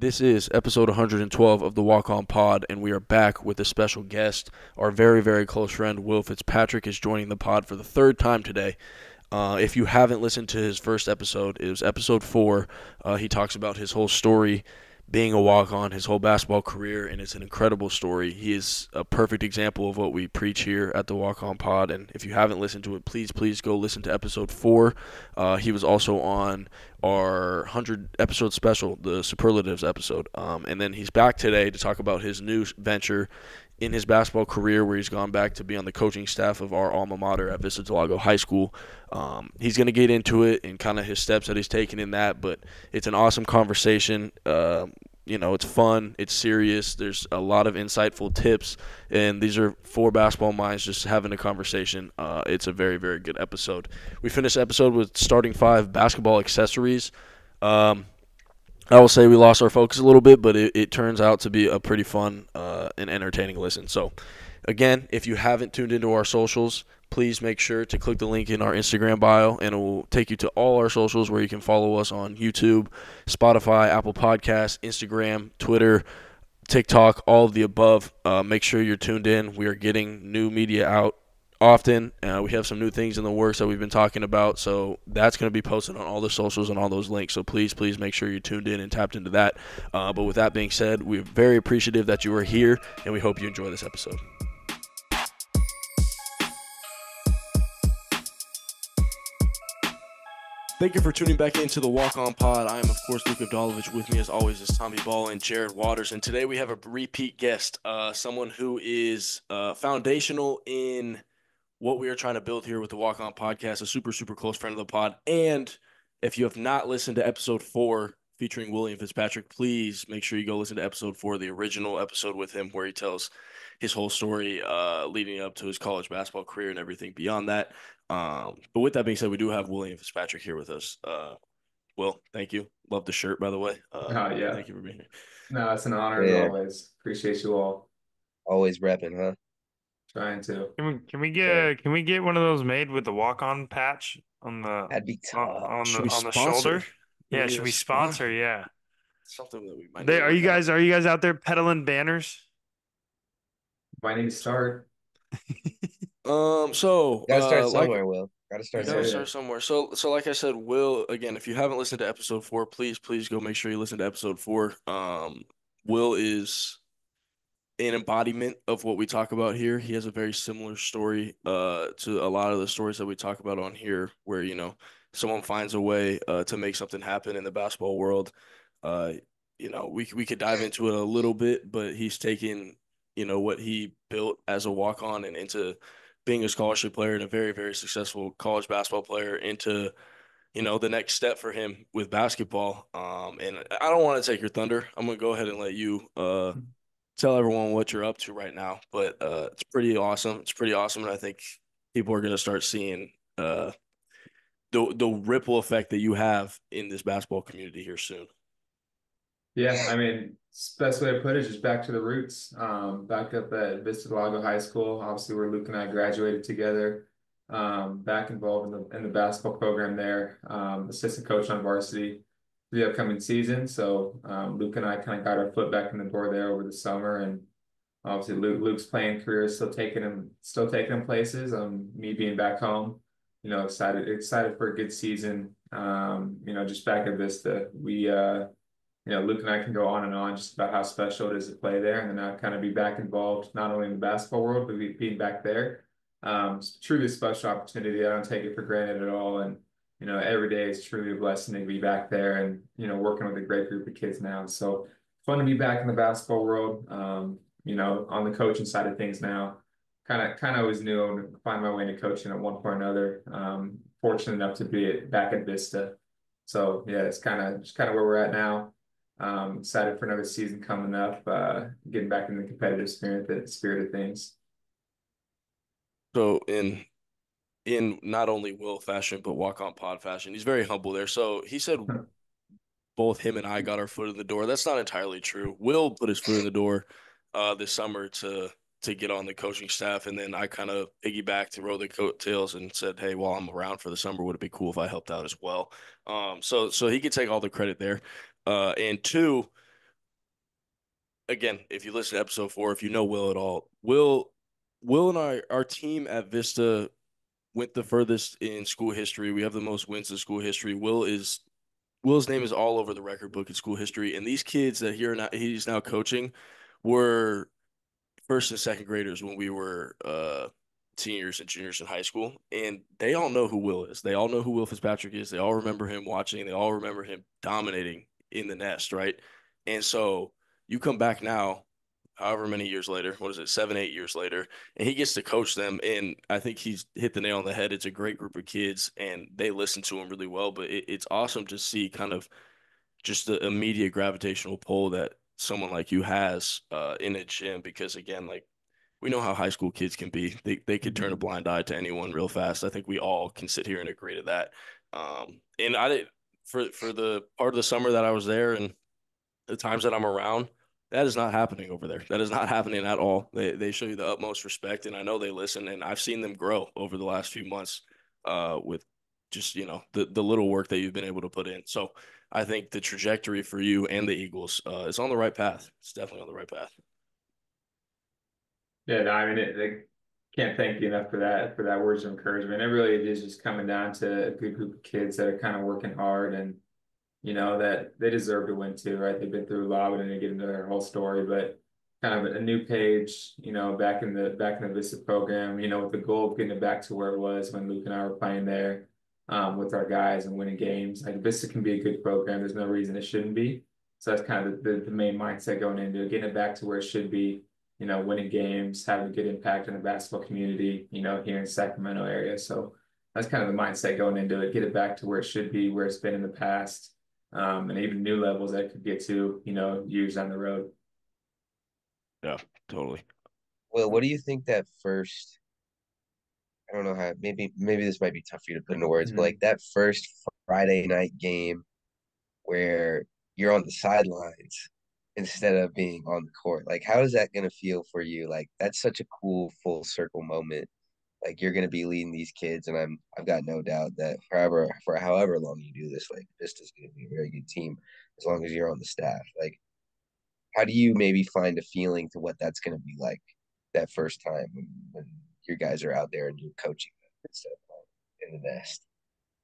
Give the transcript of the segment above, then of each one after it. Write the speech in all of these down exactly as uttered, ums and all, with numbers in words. This is episode one hundred twelve of the Walk-On Pod, and we are back with a special guest. Our very, very close friend, Will Fitzpatrick, is joining the pod for the third time today. Uh, if you haven't listened to his first episode, it was episode four. Uh, he talks about his whole story being a walk-on, his whole basketball career, and it's an incredible story. He is a perfect example of what we preach here at the Walk-On Pod, and if you haven't listened to it, please, please go listen to episode four. Uh, he was also on our one hundred episode special, the Superlatives episode, um, and then he's back today to talk about his new venture in his basketball career, where he's gone back to be on the coaching staff of our alma mater at Vista Del Lago High School. Um, he's going to get into it and kind of his steps that he's taken in that, but it's an awesome conversation. Uh, you know, it's fun, it's serious, there's a lot of insightful tips, and these are four basketball minds just having a conversation. Uh, it's a very, very good episode. We finished the episode with starting five basketball accessories. Um, I will say we lost our focus a little bit, but it, it turns out to be a pretty fun uh, and entertaining listen. So, again, if you haven't tuned into our socials, please make sure to click the link in our Instagram bio, and it will take you to all our socials where you can follow us on YouTube, Spotify, Apple Podcasts, Instagram, Twitter, TikTok, all of the above. Uh, make sure you're tuned in. We are getting new media out often. Uh, we have some new things in the works that we've been talking about, so that's going to be posted on all the socials and all those links, so please, please make sure you're tuned in and tapped into that. Uh, but with that being said, we're very appreciative that you are here, and we hope you enjoy this episode. Thank you for tuning back into the Walk-On Pod. I am, of course, Luke Avdalovic. With me, as always, is Tommy Ball and Jared Waters. And today we have a repeat guest, uh, someone who is uh, foundational in what we are trying to build here with the Walk-On Podcast, a super, super close friend of the pod. And if you have not listened to episode four featuring William Fitzpatrick, please make sure you go listen to episode four, the original episode with him, where he tells his whole story uh, leading up to his college basketball career and everything beyond that. Um, but with that being said, we do have William Fitzpatrick here with us. Uh, Will, thank you. Love the shirt, by the way. Uh, uh, yeah. Thank you for being here. No, it's an honor yeah. as always. Appreciate you all. Always repping, huh? Trying to. Can we can we get yeah. can we get one of those made with the walk-on patch on the That'd be tough. on, on the on the shoulder? Yeah, should we sponsor? sponsor? Yeah, something that we might. They, are you guys are you guys out there peddling banners? Might need to start. um. So gotta start uh, somewhere. Like, Will gotta start. Gotta start somewhere. So so like I said, Will. Again, if you haven't listened to episode four, please please go make sure you listen to episode four. Um, Will is an embodiment of what we talk about here. He has a very similar story uh to a lot of the stories that we talk about on here, where, you know, someone finds a way uh to make something happen in the basketball world. Uh you know, we we could dive into it a little bit, but he's taken, you know, what he built as a walk-on and into being a scholarship player and a very, very successful college basketball player into, you know, the next step for him with basketball. Um and I don't want to take your thunder. I'm going to go ahead and let you uh tell everyone what you're up to right now, but uh it's pretty awesome. It's pretty awesome, and I think people are going to start seeing uh the the ripple effect that you have in this basketball community here soon. Yeah, I mean, best way to put it is just back to the roots. Um, back up at Vista Del Lago High School, obviously where Luke and I graduated together. Um, back involved in the in the basketball program there, um, assistant coach on varsity the upcoming season. So um, Luke and I kind of got our foot back in the door there over the summer, and obviously Luke, Luke's playing career is still taking him, still taking him places. Um, me being back home, you know, excited, excited for a good season. Um, you know, just back at Vista, we, uh, you know, Luke and I can go on and on just about how special it is to play there, and then I kind of be back involved not only in the basketball world, but be, being back there. Um, it's a truly special opportunity. I don't take it for granted at all, and you know, every day is truly a blessing to be back there and, you know, working with a great group of kids now. So fun to be back in the basketball world, um, you know, on the coaching side of things now. Kind of kind of always knew I would find my way into coaching at one point or another. Um, fortunate enough to be at, back at Vista. So, yeah, it's kind of just kind of where we're at now. Um, excited for another season coming up, uh, getting back in the competitive spirit, the spirit of things. So in... in not only Will fashion, but Walk-On Pod fashion. He's very humble there. So he said both him and I got our foot in the door. That's not entirely true. Will put his foot in the door uh, this summer to to get on the coaching staff, and then I kind of piggybacked and rode the coattails and said, hey, while I'm around for the summer, would it be cool if I helped out as well? Um, so so he could take all the credit there. Uh, and two, again, if you listen to episode four, if you know Will at all, Will, Will and I, our team at Vista went the furthest in school history. We have the most wins in school history. Will is, Will's name is all over the record book in school history. And these kids that here now he's now coaching were first and second graders when we were uh, seniors and juniors in high school. And they all know who Will is. They all know who Will Fitzpatrick is. They all remember him watching. They all remember him dominating in the nest, right? And so you come back now, however many years later, what is it, seven, eight years later, and he gets to coach them. And I think he's hit the nail on the head. It's a great group of kids, and they listen to him really well. But it, it's awesome to see kind of just the immediate gravitational pull that someone like you has uh, in a gym, because, again, like, we know how high school kids can be. They they could turn a blind eye to anyone real fast. I think we all can sit here and agree to that. Um, and I did for for the part of the summer that I was there and the times that I'm around, that is not happening over there. That is not happening at all. They they show you the utmost respect, and I know they listen, and I've seen them grow over the last few months uh, with just, you know, the, the little work that you've been able to put in. So I think the trajectory for you and the Eagles uh, is on the right path. It's definitely on the right path. Yeah, no, I mean, it, I can't thank you enough for that, for that words of encouragement. It really is just coming down to a good group of kids that are kind of working hard, and, you know, that they deserve to win too, right? They've been through a lot. We didn't get into their whole story, but kind of a new page, you know, back in the back in the Vista program, you know, with the goal of getting it back to where it was when Luke and I were playing there um, with our guys and winning games. Like, Vista can be a good program. There's no reason it shouldn't be. So that's kind of the, the, the main mindset going into it, getting it back to where it should be, you know, winning games, having a good impact on the basketball community, you know, here in Sacramento area. So that's kind of the mindset going into it, get it back to where it should be, where it's been in the past. Um, and even new levels that could get to, you know, years down the road. Yeah, totally. Well, what do you think that first, I don't know how, maybe maybe this might be tough for you to put into words, mm-hmm. but like that first Friday night game where you're on the sidelines instead of being on the court, like, how is that going to feel for you? Like, that's such a cool full circle moment. Like, you're going to be leading these kids, and I'm, I've got no doubt that forever, for however long you do this, like, Vista's going to be a very good team as long as you're on the staff. Like, how do you maybe find a feeling to what that's going to be like that first time when, when your guys are out there and you're coaching them instead of in the nest?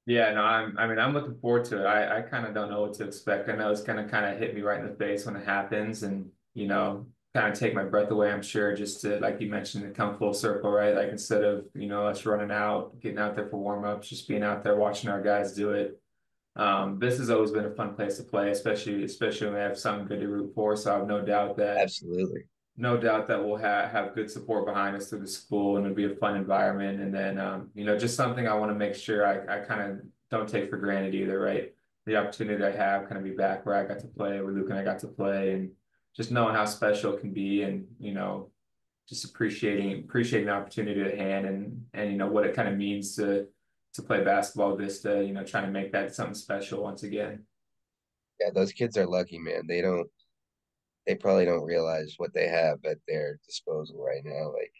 Yeah, no, I'm, I mean, I'm looking forward to it. I, I kind of don't know what to expect. I know it's going to kind of hit me right in the face when it happens, and, you know, kind of take my breath away, I'm sure, just to, like you mentioned, to come full circle, right? Like, instead of, you know, us running out, getting out there for warm-ups, just being out there watching our guys do it. Um, this has always been a fun place to play, especially especially when we have something good to root for. So I have no doubt that absolutely no doubt that we'll have have good support behind us through the school, and it'll be a fun environment. And then um, you know, just something I want to make sure I, I kind of don't take for granted either, right? The opportunity I have kind of be back where I got to play, where Luke and I got to play, and just knowing how special it can be, and, you know, just appreciating appreciating the opportunity at hand, and, and, you know, what it kind of means to to play basketball Vista, you know, trying to make that something special once again. Yeah, those kids are lucky, man. They don't, they probably don't realize what they have at their disposal right now. Like,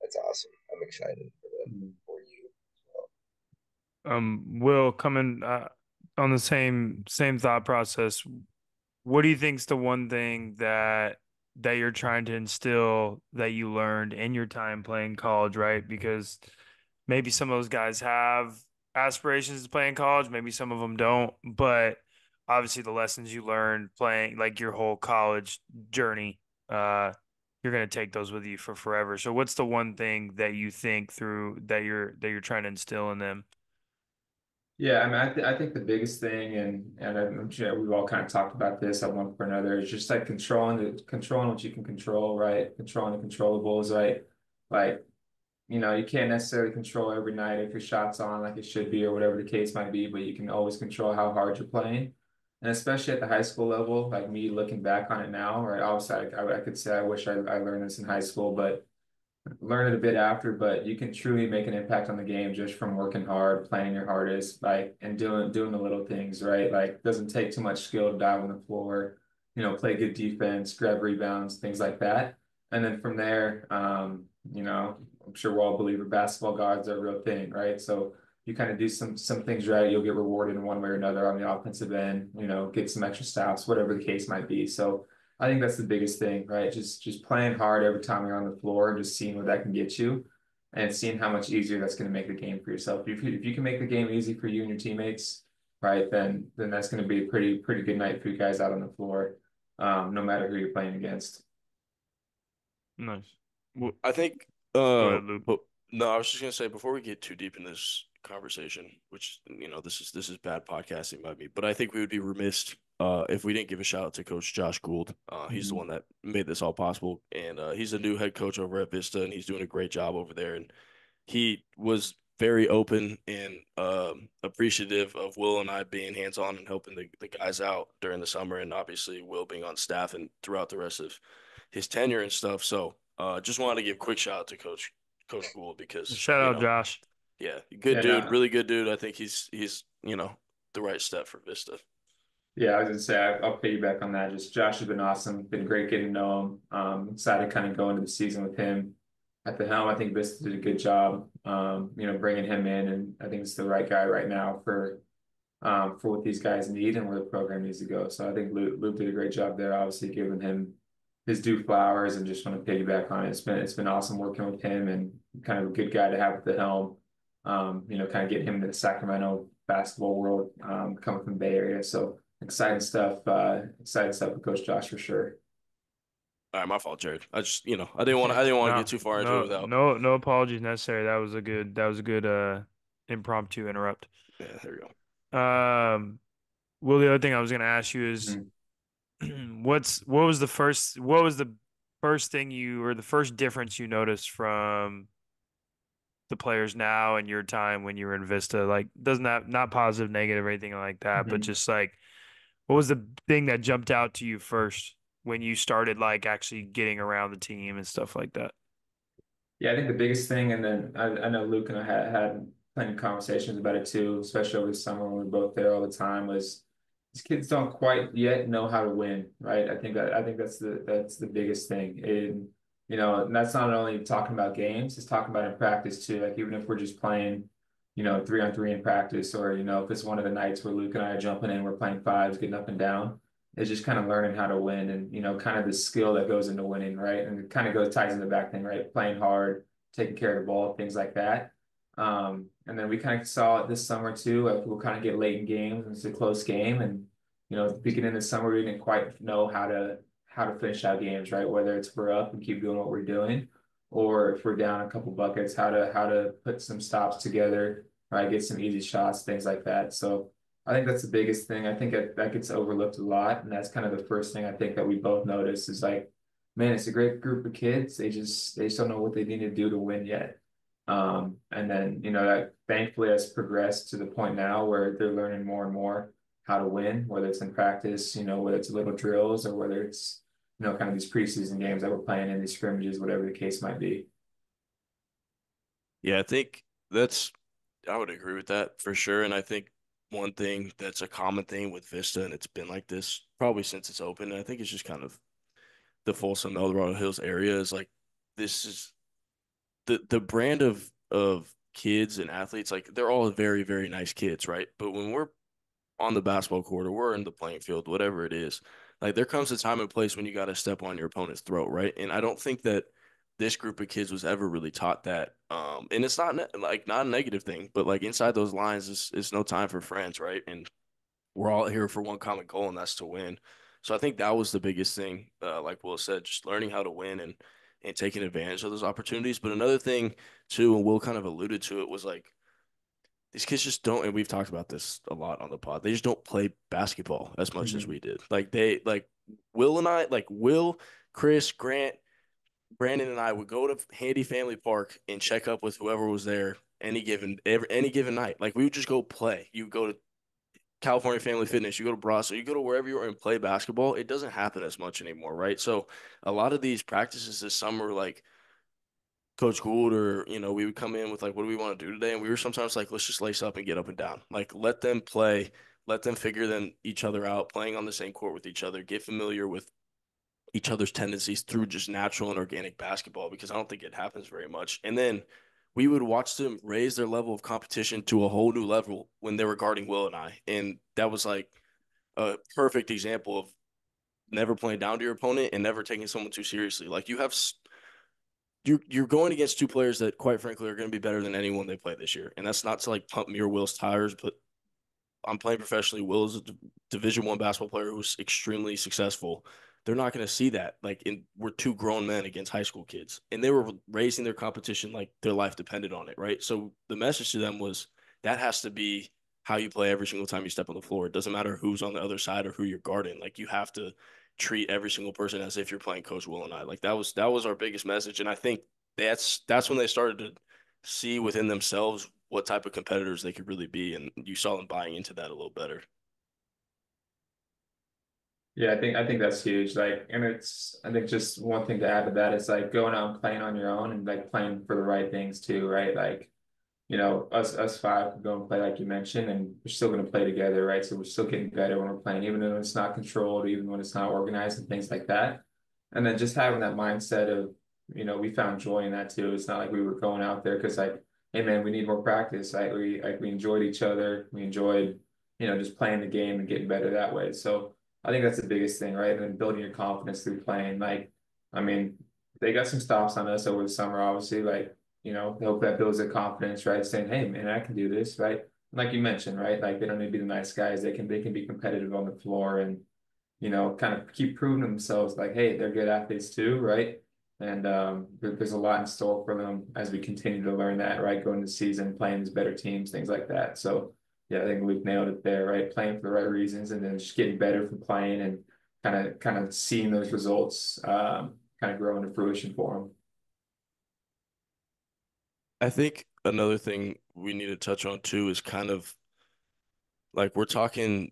that's awesome. I'm excited for them, for you as well. Um, Will, coming uh, on the same same thought process, what do you think is the one thing that that you're trying to instill that you learned in your time playing college, right? Because maybe some of those guys have aspirations to play in college, maybe some of them don't, but obviously the lessons you learned playing, like, your whole college journey, uh, you're going to take those with you for forever. So what's the one thing that you think through that you're that you're trying to instill in them? Yeah, I mean, I, th- I think the biggest thing, and and I'm sure we've all kind of talked about this at one point or another, is just like controlling the, controlling what you can control, right? Controlling the controllables, right? Like, you know, you can't necessarily control every night if your shot's on like it should be or whatever the case might be, but you can always control how hard you're playing. And especially at the high school level, like, me looking back on it now, right? Obviously, I, I could say I wish I, I learned this in high school, but learn it a bit after, but you can truly make an impact on the game just from working hard, playing your hardest, like, and doing doing the little things, right? Like, it doesn't take too much skill to dive on the floor, you know, play good defense, grab rebounds, things like that. And then from there, um, you know, I'm sure we're all believer basketball guards are a real thing, right? So you kind of do some some things right, you'll get rewarded in one way or another on the offensive end, you know, get some extra stops, whatever the case might be. So I think that's the biggest thing, right? Just just playing hard every time you're on the floor and just seeing what that can get you and seeing how much easier that's going to make the game for yourself. If you, if you can make the game easy for you and your teammates, right, then then that's going to be a pretty pretty good night for you guys out on the floor, um, no matter who you're playing against. Nice. Well, I think uh, – No, I was just gonna say before we get too deep in this conversation, which you know this is this is bad podcasting by me, but I think we would be remiss uh, if we didn't give a shout out to Coach Josh Gould. Uh, he's mm-hmm. the one that made this all possible, and uh, he's a new head coach over at Vista, and he's doing a great job over there. And he was very open and um, appreciative of Will and I being hands on and helping the, the guys out during the summer, and obviously Will being on staff and throughout the rest of his tenure and stuff. So, uh, just wanted to give a quick shout out to Coach. Coach Gould, because shout out know, Josh. Yeah, good yeah, dude, no. really good dude. I think he's he's you know the right step for Vista. Yeah, I was gonna say I'll piggyback on that. Just Josh has been awesome, been great getting to know him. Um, excited to kind of go into the season with him at the helm. I think Vista did a good job, um, you know, bringing him in, and I think it's the right guy right now for um for what these guys need and where the program needs to go. So I think Luke, Luke did a great job there. Obviously, giving him his due flowers, and just want to piggyback on it. It's been, it's been awesome working with him and kind of a good guy to have at the helm, um, you know, kind of getting him into the Sacramento basketball world, um, coming from the Bay Area. So exciting stuff, uh, exciting stuff with Coach Josh for sure. All right, my fault, Jared. I just, you know, I didn't want to, I didn't want no, to get too far into no, it without. No, no apologies necessary. That was a good, that was a good uh, impromptu interrupt. Yeah, there you go. Um, well, the other thing I was going to ask you is, mm-hmm. What's what was the first what was the first thing you or the first difference you noticed from the players now and your time when you were in Vista? Like, doesn't that not positive, negative, or anything like that, mm-hmm. but just like what was the thing that jumped out to you first when you started like actually getting around the team and stuff like that? Yeah, I think the biggest thing, and then I, I know Luke and I had had plenty of conversations about it too, especially over the summer when we were both there all the time, was these kids don't quite yet know how to win, right? I think that I think that's the that's the biggest thing. And you know, and that's not only talking about games, it's talking about in practice too. Like even if we're just playing, you know, three on three in practice, or you know, if it's one of the nights where Luke and I are jumping in, we're playing fives, getting up and down. It's just kind of learning how to win, and you know, kind of the skill that goes into winning, right? And it kind of goes ties into the back thing, right? Playing hard, taking care of the ball, things like that. Um, and then we kind of saw it this summer too, like we'll kind of get late in games and it's a close game. And, you know, at the beginning of the summer, we didn't quite know how to, how to finish out games, right? Whether it's we're up and keep doing what we're doing, or if we're down a couple buckets, how to, how to put some stops together, right? Get some easy shots, things like that. So I think that's the biggest thing. I think that, that gets overlooked a lot. And that's kind of the first thing I think that we both noticed is like, man, it's a great group of kids. They just, they just don't know what they need to do to win yet. Um, and then, you know, that thankfully has progressed to the point now where they're learning more and more how to win, whether it's in practice, you know, whether it's little drills or whether it's, you know, kind of these preseason games that we're playing in, these scrimmages, whatever the case might be. Yeah, I think that's, I would agree with that for sure. And I think one thing that's a common thing with Vista, and it's been like this probably since it's open, and I think it's just kind of the Folsom, El Dorado Hills area is like, this is, The, the brand of of kids and athletes, like they're all very, very nice kids, right? But when we're on the basketball court or we're in the playing field, whatever it is, like there comes a time and place when you got to step on your opponent's throat, right? And I don't think that this group of kids was ever really taught that. Um, and it's not ne- like not a negative thing, but like inside those lines, it's, it's no time for friends, right? And we're all here for one common goal, and that's to win. So I think that was the biggest thing, uh, like Will said, just learning how to win and and taking advantage of those opportunities. But another thing, too, and Will kind of alluded to it, was like these kids just don't, and we've talked about this a lot on the pod, they just don't play basketball as much mm-hmm. as we did. Like they, like Will and I, like Will, Chris, Grant, Brandon and I would go to Handy Family Park and check up with whoever was there any given, every, any given night. Like we would just go play. You go to California Family Fitness, you go to Brasso, you go to wherever you are and play basketball. It doesn't happen as much anymore, right? So a lot of these practices this summer, like Coach Gould or, you know, we would come in with like, what do we want to do today? And we were sometimes like, let's just lace up and get up and down. Like let them play, let them figure them each other out, playing on the same court with each other, get familiar with each other's tendencies through just natural and organic basketball, because I don't think it happens very much. And then we would watch them raise their level of competition to a whole new level when they were guarding Will and I. And that was like a perfect example of never playing down to your opponent and never taking someone too seriously. Like, you have you're, – you're going against two players that, quite frankly, are going to be better than anyone they play this year. And that's not to, like, pump me or Will's tires, but I'm playing professionally. Will is a Division One basketball player who's extremely successful. They're not going to see that. Like, in, we're two grown men against high school kids. And they were raising their competition like their life depended on it, right? So the message to them was that has to be how you play every single time you step on the floor. It doesn't matter who's on the other side or who you're guarding. Like, you have to treat every single person as if you're playing Coach Will and I. Like, that was that was our biggest message. And I think that's that's when they started to see within themselves what type of competitors they could really be. And you saw them buying into that a little better. Yeah, I think I think that's huge. Like, and it's, I think just one thing to add to that is like going out and playing on your own and like playing for the right things too, right? Like, you know, us us five can go and play like you mentioned, and we're still going to play together, right? So we're still getting better when we're playing, even when it's not controlled, even when it's not organized and things like that. And then just having that mindset of, you know, we found joy in that too. It's not like we were going out there because like, hey man, we need more practice. Like we like we enjoyed each other. We enjoyed, you know, just playing the game and getting better that way. So I think that's the biggest thing, right? And building your confidence through playing. Like, I mean, they got some stops on us over the summer, obviously. Like, you know, hope that builds their confidence, right? Saying, hey, man, I can do this, right? Like you mentioned, right? Like, they don't need to be the nice guys. They can they can be competitive on the floor and, you know, kind of keep proving themselves like, hey, they're good athletes too, right? And um, there's a lot in store for them as we continue to learn that, right? Going to the season, playing these better teams, things like that. So, yeah, I think Luke nailed it there, right? Playing for the right reasons and then just getting better from playing and kind of kind of seeing those results um, kind of grow into fruition for him. I think another thing we need to touch on too is kind of like we're talking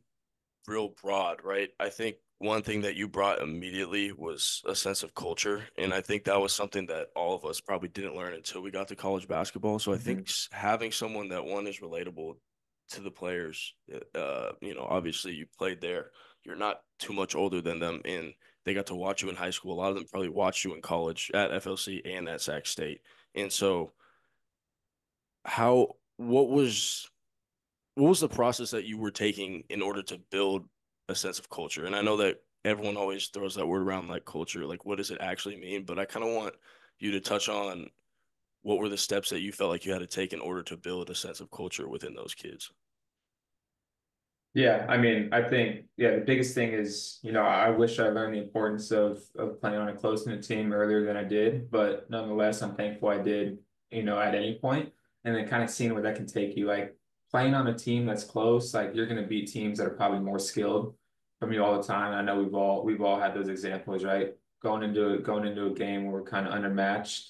real broad, right? I think one thing that you brought immediately was a sense of culture. And I think that was something that all of us probably didn't learn until we got to college basketball. So I mm-hmm. think having someone that one is relatable to the players, uh, you know, obviously you played there. You're not too much older than them, and they got to watch you in high school. A lot of them probably watched you in college at F L C and at Sac State. And so how, what was, what was the process that you were taking in order to build a sense of culture? And I know that everyone always throws that word around, like culture, like what does it actually mean? But I kind of want you to touch on what were the steps that you felt like you had to take in order to build a sense of culture within those kids? Yeah, I mean, I think, yeah, the biggest thing is, you know, I wish I learned the importance of of playing on a close-knit team earlier than I did, but nonetheless, I'm thankful I did, you know, at any point, and then kind of seeing where that can take you. Like, playing on a team that's close, like, you're going to beat teams that are probably more skilled from you all the time. I know we've all, we've all had those examples, right? Going into, going into a game where we're kind of undermatched,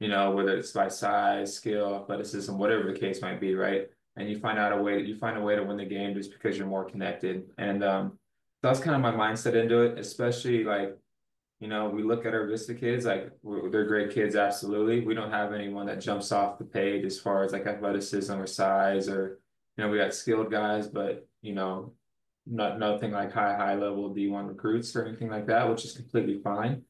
you know, whether it's by size, skill, athleticism, whatever the case might be, right? And you find out a way, you find a way to win the game just because you're more connected. And um, that's kind of my mindset into it, especially like, you know, we look at our Vista kids, like we're, they're great kids, absolutely. We don't have anyone that jumps off the page as far as like athleticism or size or, you know, we got skilled guys, but, you know, not nothing like high, high level D one recruits or anything like that, which is completely fine.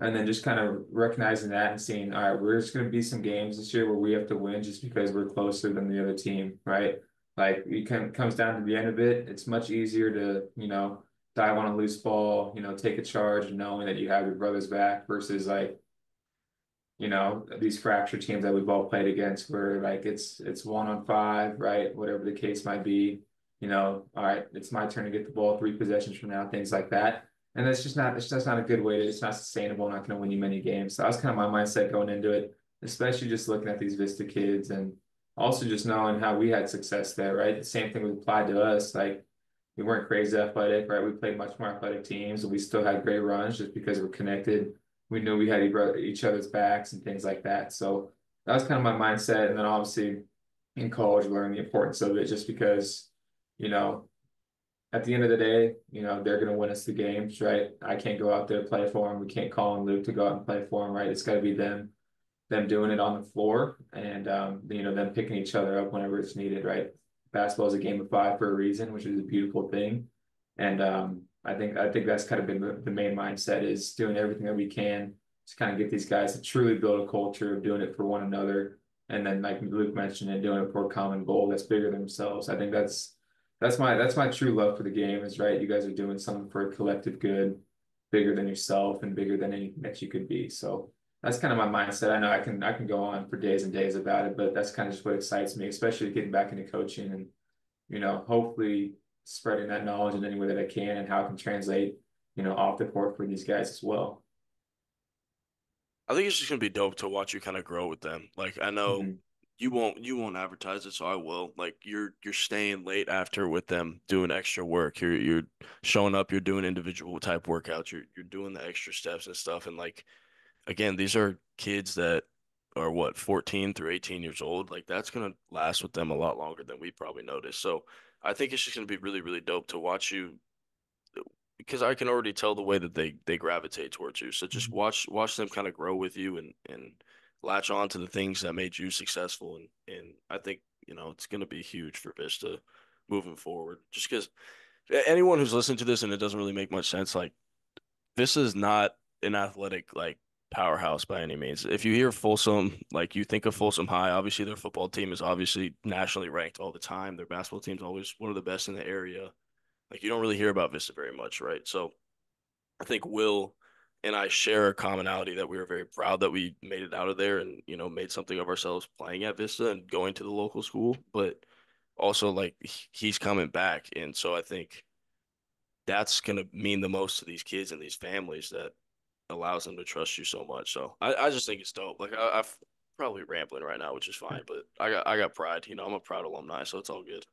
And then just kind of recognizing that and seeing, all right, we're just going to be some games this year where we have to win just because we're closer than the other team, right? Like, it can, comes down to the end of it. It's much easier to, you know, dive on a loose ball, you know, take a charge knowing that you have your brother's back versus, like, you know, these fractured teams that we've all played against where, like, it's it's one on five, right? Whatever the case might be, you know, all right, it's my turn to get the ball three possessions from now, things like that. And that's just not, it's just not a good way to, it's not sustainable, not going to win you many games. So that was kind of my mindset going into it, especially just looking at these Vista kids and also just knowing how we had success there, right? The same thing was applied to us. Like, we weren't crazy athletic, right? We played much more athletic teams and we still had great runs just because we're connected. We knew we had each other's backs and things like that. So that was kind of my mindset. And then obviously in college, learning the importance of it just because, you know, at the end of the day, you know, they're going to win us the games, right? I can't go out there and play for them. We can't call on Luke to go out and play for them, right? It's got to be them, them doing it on the floor and, um, you know, them picking each other up whenever it's needed, right? Basketball is a game of five for a reason, which is a beautiful thing. And um, I think I think that's kind of been the, the main mindset is doing everything that we can to kind of get these guys to truly build a culture of doing it for one another. And then, like Luke mentioned, and doing it for a common goal that's bigger than themselves. I think that's, That's my that's my true love for the game is, right, you guys are doing something for a collective good bigger than yourself and bigger than anything that you could be. So that's kind of my mindset. I know I can I can go on for days and days about it, but that's kind of just what excites me, especially getting back into coaching and, you know, hopefully spreading that knowledge in any way that I can and how it can translate, you know, off the court for these guys as well. I think it's just gonna be dope to watch you kind of grow with them. Like, I know mm-hmm. you won't you won't advertise it, so I will. Like, you're you're staying late after with them, doing extra work. You're you're showing up. You're doing individual type workouts. You're you're doing the extra steps and stuff. And like, again, these are kids that are, what, fourteen through eighteen years old. Like, that's going to last with them a lot longer than we probably notice. So I think it's just going to be really, really dope to watch you, because I can already tell the way that they, they gravitate towards you. So just watch watch them kind of grow with you and, and latch on to the things that made you successful. And, and I think, you know, it's going to be huge for Vista moving forward. Just because anyone who's listening to this and it doesn't really make much sense, like, this is not an athletic, like, powerhouse by any means. If you hear Folsom, like, you think of Folsom High, obviously their football team is obviously nationally ranked all the time. Their basketball team is always one of the best in the area. Like, you don't really hear about Vista very much, right? So I think Will and I share a commonality that we were very proud that we made it out of there and, you know, made something of ourselves playing at Vista and going to the local school, but also, like, he's coming back. And so I think that's going to mean the most to these kids and these families that allows them to trust you so much. So I, I just think it's dope. Like, I, I'm probably rambling right now, which is fine, but I got I got pride. You know, I'm a proud alumni, so it's all good.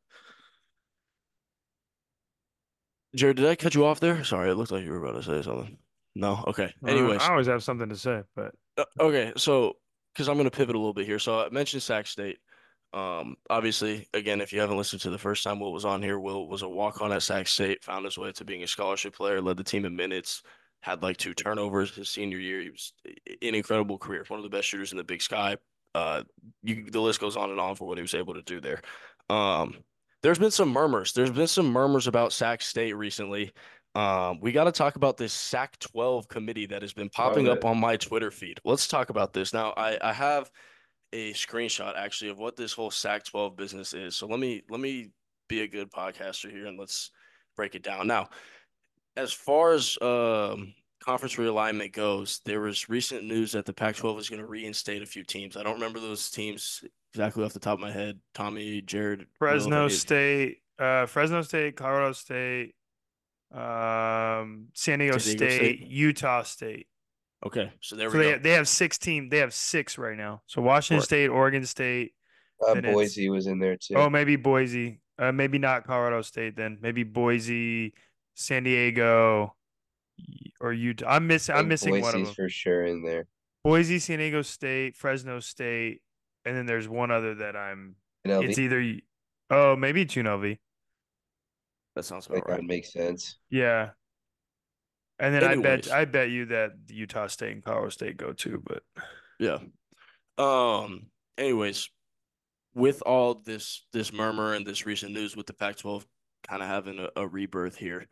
Jared, did I cut you off there? Sorry, it looked like you were about to say something. No? Okay. Anyways. Uh, I always have something to say, but... Uh, okay, so, because I'm going to pivot a little bit here. So I mentioned Sac State. Um, obviously, again, if you haven't listened to the first time Will was on here, Will was a walk-on at Sac State, found his way to being a scholarship player, led the team in minutes, had like two turnovers his senior year. He was an incredible career, one of the best shooters in the Big Sky. Uh, you, the list goes on and on for what he was able to do there. Um, there's been some murmurs. There's been some murmurs about Sac State recently. Um, we got to talk about this Sac twelve committee that has been popping up on my Twitter feed. Let's talk about this. Now, I, I have a screenshot, actually, of what this whole Sac twelve business is. So let me let me be a good podcaster here, and let's break it down. Now, as far as um, conference realignment goes, there was recent news that the Pac twelve is going to reinstate a few teams. I don't remember those teams exactly off the top of my head. Tommy, Jared, Fresno Will, State, uh, Fresno State, Colorado State, um, San Diego, San Diego State, State, Utah State. Okay, so there so we they go. Have, they have six teams. They have six right now. So Washington Four. State, Oregon State, uh, Boise was in there too. Oh, maybe Boise. Uh, maybe not Colorado State then. Maybe Boise, San Diego, or Utah. I'm missing. I'm missing Boise's one of them for sure in there. Boise, San Diego State, Fresno State, and then there's one other that I'm. U N L V? It's either. Oh, maybe it's U N L V. That sounds about like right. That makes sense. Yeah, and then Anyways. I bet I bet you that Utah State and Colorado State go too, but yeah. Um. Anyways, with all this this murmur and this recent news with the Pac twelve kind of having a, a rebirth here.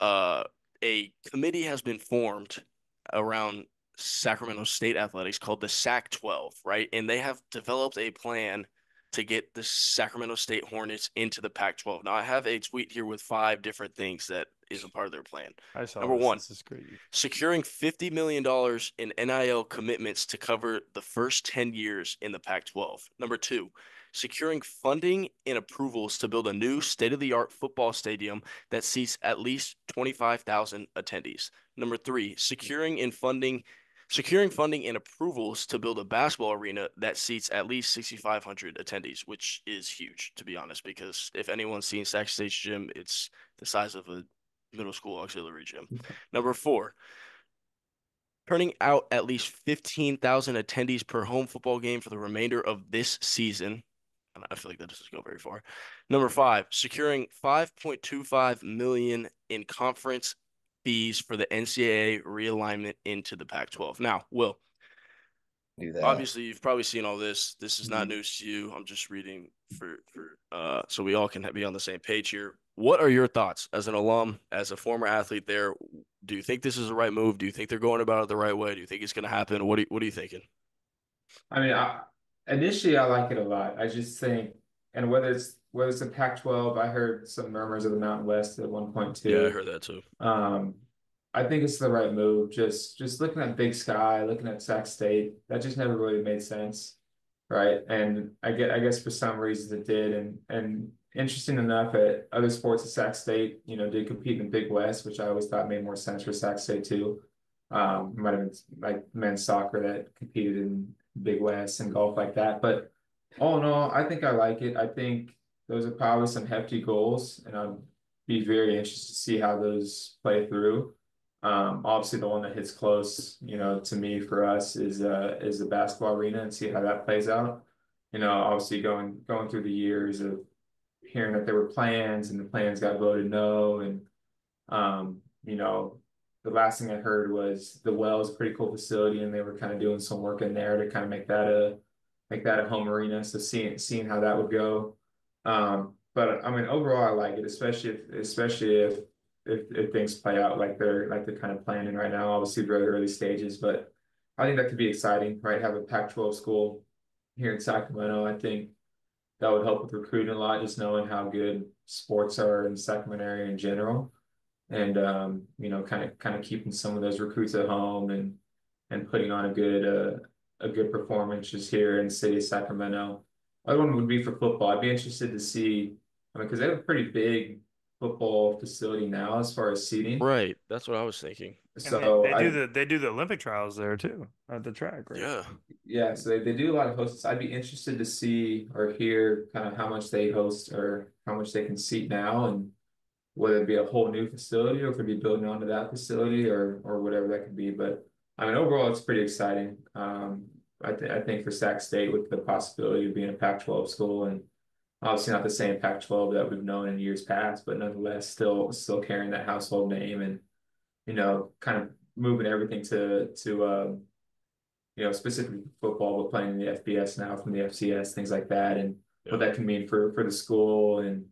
Uh, a committee has been formed around Sacramento State athletics called the Sac twelve, right? And they have developed a plan to get the Sacramento State Hornets into the Pac twelve. Now, I have a tweet here with five different things that is a part of their plan. I saw Number this. one, this is crazy. Securing fifty million dollars in N I L commitments to cover the first ten years in the Pac twelve. Number two, securing funding and approvals to build a new state-of-the-art football stadium that seats at least twenty-five thousand attendees. Number three, securing and funding, securing funding and approvals to build a basketball arena that seats at least sixty-five hundred attendees, which is huge, to be honest, because if anyone's seen Sac State's gym, it's the size of a middle school auxiliary gym. Number four, turning out at least fifteen thousand attendees per home football game for the remainder of this season. I feel like that doesn't go very far. Number five, securing five point two five million dollars in conference fees for the N C double A realignment into the Pac twelve. Now, Will, obviously you've probably seen all this. This is not news to you. I'm just reading for, for uh, so we all can be on the same page here. What are your thoughts as an alum, as a former athlete there? Do you think this is the right move? Do you think they're going about it the right way? Do you think it's going to happen? What are, what are you thinking? I mean, I Initially, I like it a lot. I just think, and whether it's whether it's the Pac twelve, I heard some murmurs of the Mountain West at one point too. Yeah, I heard that too. Um, I think it's the right move. Just just looking at Big Sky, looking at Sac State, that just never really made sense, right? And I get, I guess for some reasons it did. And and interesting enough, at other sports at Sac State, you know, did compete in Big West, which I always thought made more sense for Sac State too. Um, might have been like men's soccer that competed in Big West and golf like that. But all in all, I think I like it. I think those are probably some hefty goals, and I'll be very interested to see how those play through. Um, obviously, the one that hits close, you know, to me for us is uh, is the basketball arena, and see how that plays out. You know, obviously going going through the years of hearing that there were plans and the plans got voted no, and um, you know, the last thing I heard was the Well is a pretty cool facility, and they were kind of doing some work in there to kind of make that a make that a home arena. So seeing seeing how that would go. Um, but I mean, overall, I like it, especially if especially if. If, if things play out like they're like they're kind of planning right now. Obviously very early stages, but I think that could be exciting, right? Have a Pac twelve school here in Sacramento. I think that would help with recruiting a lot, just knowing how good sports are in the Sacramento area in general. And um, you know, kind of kind of keeping some of those recruits at home and and putting on a good uh, a good performance just here in the city of Sacramento. Other one would be for football. I'd be interested to see, I mean, because they have a pretty big football facility now as far as seating, right? That's what I was thinking. So they, they do I, the they do the Olympic trials there too at the track, right? Yeah, yeah. So they, they do a lot of hosts. I'd be interested to see or hear kind of how much they host or how much they can seat now, and whether it be a whole new facility or if it'd be building onto that facility or or whatever that could be. But I mean, overall, it's pretty exciting. Um, I th- I think for Sac State with the possibility of being a Pac twelve school, and obviously not the same Pac twelve that we've known in years past, but nonetheless still still carrying that household name, and you know, kind of moving everything to to um, you know, specifically football, but playing in the F B S now from the F C S, things like that, and yeah, what that can mean for for the school and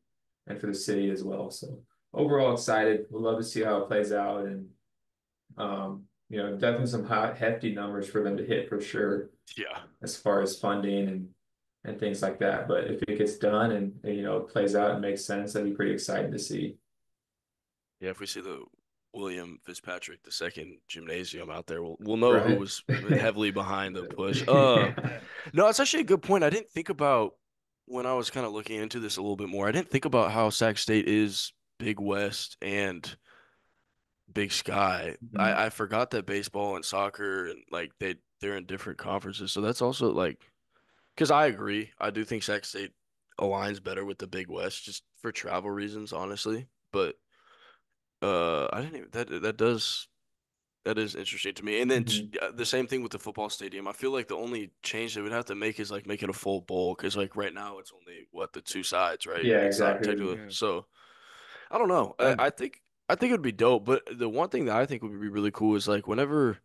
and for the city as well. So overall excited. We'll love to see how it plays out, and um, you know, definitely some hot hefty numbers for them to hit for sure. Yeah, as far as funding and. and things like that. But if it gets done and, and, you know, it plays out and makes sense, that'd be pretty exciting to see. Yeah, if we see the William Fitzpatrick the second gymnasium out there, we'll we'll know right. who was heavily behind the push. Uh, yeah. No, it's actually a good point. I didn't think about, when I was kind of looking into this a little bit more, I didn't think about how Sac State is Big West and Big Sky. Mm-hmm. I, I forgot that baseball and soccer, and like they, they're in different conferences. So that's also like, because I agree. I do think Sac State aligns better with the Big West just for travel reasons, honestly. But uh, I didn't even, that that does that is interesting to me. And then mm-hmm. the same thing with the football stadium. I feel like the only change they would have to make is like making a full bowl, because like right now it's only what, the two sides, right? Yeah, exactly. Yeah. So I don't know. Yeah. I, I think I think it would be dope. But the one thing that I think would be really cool is like whenever,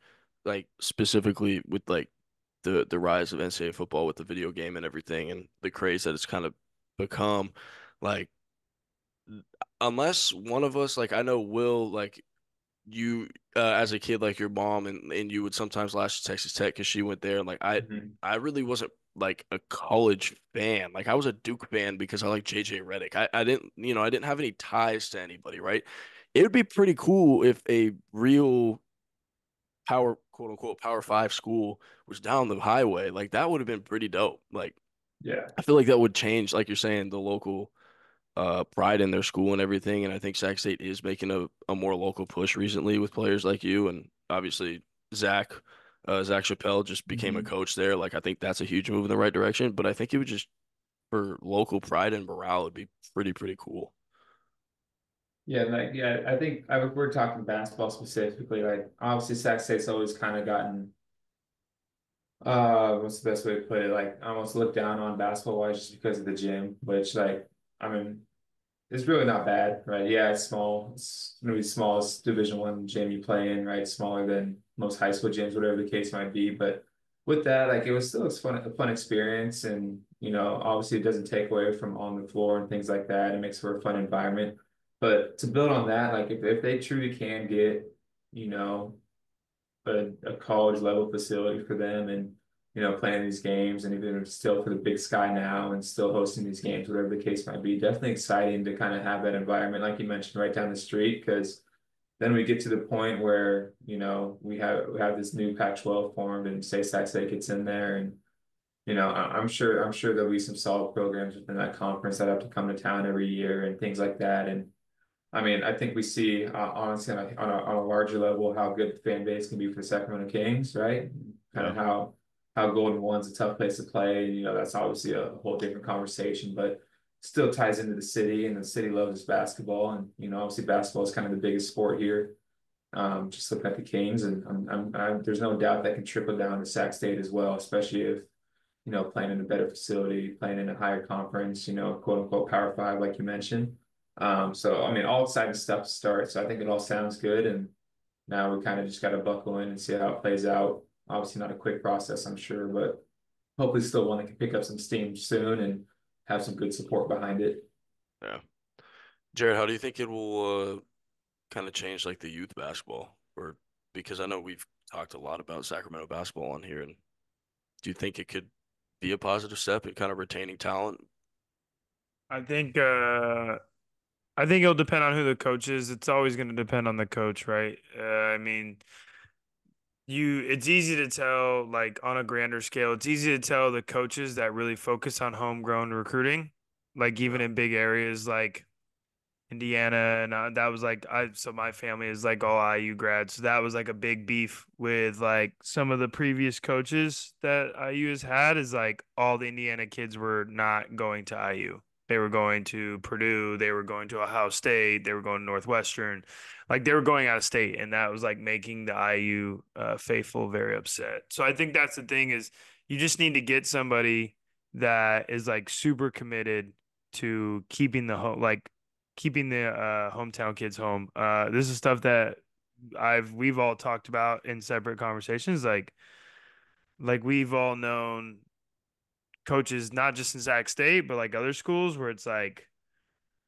like specifically with like the the rise of N C double A football with the video game and everything and the craze that it's kind of become, like, unless one of us, like, I know, Will, like, you uh, as a kid, like, your mom and, and you would sometimes lash to Texas Tech because she went there, and, like, I mm-hmm. I really wasn't, like, a college fan. Like, I was a Duke fan because I like J J Redick. I, I didn't, you know, I didn't have any ties to anybody, right? It would be pretty cool if a real power – quote unquote power five school was down the highway. Like that would have been pretty dope. Like, yeah, I feel like that would change, like you're saying, the local uh, pride in their school and everything. And I think Sac State is making a, a more local push recently with players like you. And obviously Zach, uh, Zach Chappelle just became mm-hmm. a coach there. Like, I think that's a huge move in the right direction, but I think it would just, for local pride and morale, it'd be pretty, pretty cool. Yeah, like yeah, I think I, we're talking basketball specifically. Like, obviously, Sac State's always kind of gotten, uh, what's the best way to put it? Like, almost looked down on basketball-wise just because of the gym, which, like, I mean, it's really not bad, right? Yeah, it's small. It's going to be the smallest Division One gym you play in, right? Smaller than most high school gyms, whatever the case might be. But with that, like, it was still a fun, a fun experience. And, you know, obviously, it doesn't take away from on the floor and things like that. It makes for a fun environment. But to build on that, like if, if they truly can get, you know, a, a college level facility for them and, you know, playing these games, and even still for the Big Sky now and still hosting these games, whatever the case might be, definitely exciting to kind of have that environment, like you mentioned, right down the street. Because then we get to the point where, you know, we have we have this new Pac twelve formed, and say Sac State gets in there, and you know, I'm sure I'm sure there'll be some solid programs within that conference that have to come to town every year and things like that. And I mean, I think we see uh, honestly on a, on a on a larger level how good the fan base can be for the Sacramento Kings, right? Kind of how how Golden One's a tough place to play. You know, that's obviously a whole different conversation, but still ties into the city, and the city loves basketball. And, you know, obviously basketball is kind of the biggest sport here. Um, just looking at the Kings, and I'm, I'm, I'm, there's no doubt that can trickle down to Sac State as well, especially if, you know, playing in a better facility, playing in a higher conference, you know, quote unquote power five, like you mentioned. Um, so, I mean, all exciting stuff to start. So I think it all sounds good. And now we kind of just got to buckle in and see how it plays out. Obviously not a quick process, I'm sure, but hopefully still one that can pick up some steam soon and have some good support behind it. Yeah. Jared, how do you think it will uh, kind of change like the youth basketball? Or because I know we've talked a lot about Sacramento basketball on here, and do you think it could be a positive step in kind of retaining talent? I think uh, I think it'll depend on who the coach is. It's always going to depend on the coach, right? Uh, I mean, You, it's easy to tell, like, on a grander scale, it's easy to tell the coaches that really focus on homegrown recruiting, like, even in big areas like Indiana. And I, that was, like, I so my family is, like, all I U grads. So that was, like, a big beef with, like, some of the previous coaches that I U has had is, like, all the Indiana kids were not going to I U. They were going to Purdue. They were going to Ohio State. They were going to Northwestern. Like, they were going out of state, and that was, like, making the I U uh, faithful very upset. So I think that's the thing, is you just need to get somebody that is, like, super committed to keeping the home, like, keeping the uh, hometown kids home. Uh, this is stuff that I've we've all talked about in separate conversations. Like, like we've all known coaches, not just in Sac State, but like other schools, where it's like,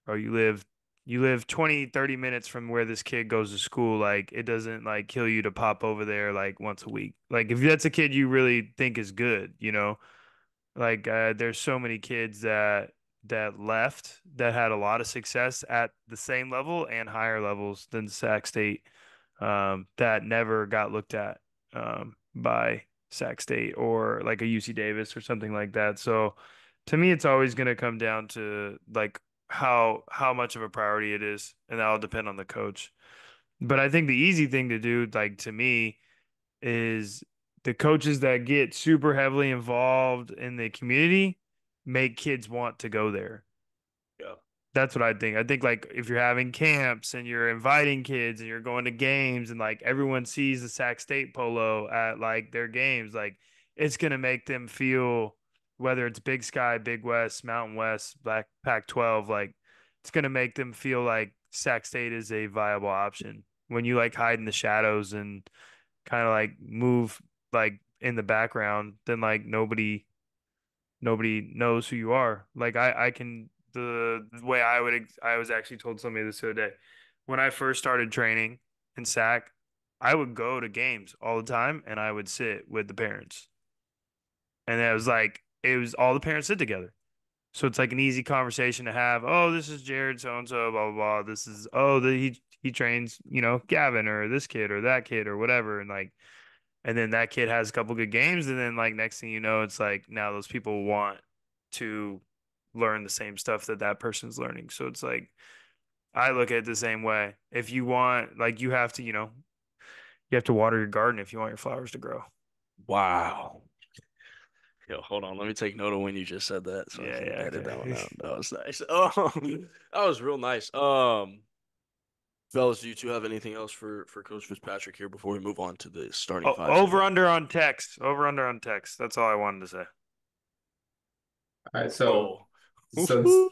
bro, you live, you live twenty, thirty minutes from where this kid goes to school. Like, it doesn't like kill you to pop over there like once a week. Like, if that's a kid you really think is good, you know, like uh, there's so many kids that, that left that had a lot of success at the same level and higher levels than Sac State um, that never got looked at um, by Sac State or like a U C Davis or something like that. So to me, it's always going to come down to like how how much of a priority it is, and that'll depend on the coach. But I think the easy thing to do, like, to me, is the coaches that get super heavily involved in the community make kids want to go there. Yeah, that's what I think. I think, like, if you're having camps and you're inviting kids and you're going to games and, like, everyone sees the Sac State polo at, like, their games, like, it's going to make them feel, whether it's Big Sky, Big West, Mountain West, Black Pac twelve, like, it's going to make them feel like Sac State is a viable option. When you, like, hide in the shadows and kind of, like, move, like, in the background, then, like, nobody nobody knows who you are. Like, I, I can – The way I would, I was actually told somebody this the other day. When I first started training in Sac, I would go to games all the time, and I would sit with the parents. And it was like, it was all the parents sit together. So it's like an easy conversation to have. Oh, this is Jared so-and-so, blah, blah, blah. This is, oh, the, he, he trains, you know, Gavin or this kid or that kid or whatever. And like, and then that kid has a couple good games. And then like next thing you know, it's like now those people want to learn the same stuff that that person's learning. So it's like, I look at it the same way. If you want, like, you have to, you know, you have to water your garden if you want your flowers to grow. Wow. Yo, hold on. Let me take note of when you just said that. So yeah, I yeah, edit okay. that one out. That was nice. Oh, that was real nice. Um, fellas, do you two have anything else for, for Coach Fitzpatrick here before we move on to the starting oh, five? Over, under on text. Over, under on text. That's all I wanted to say. All right, so oh. so,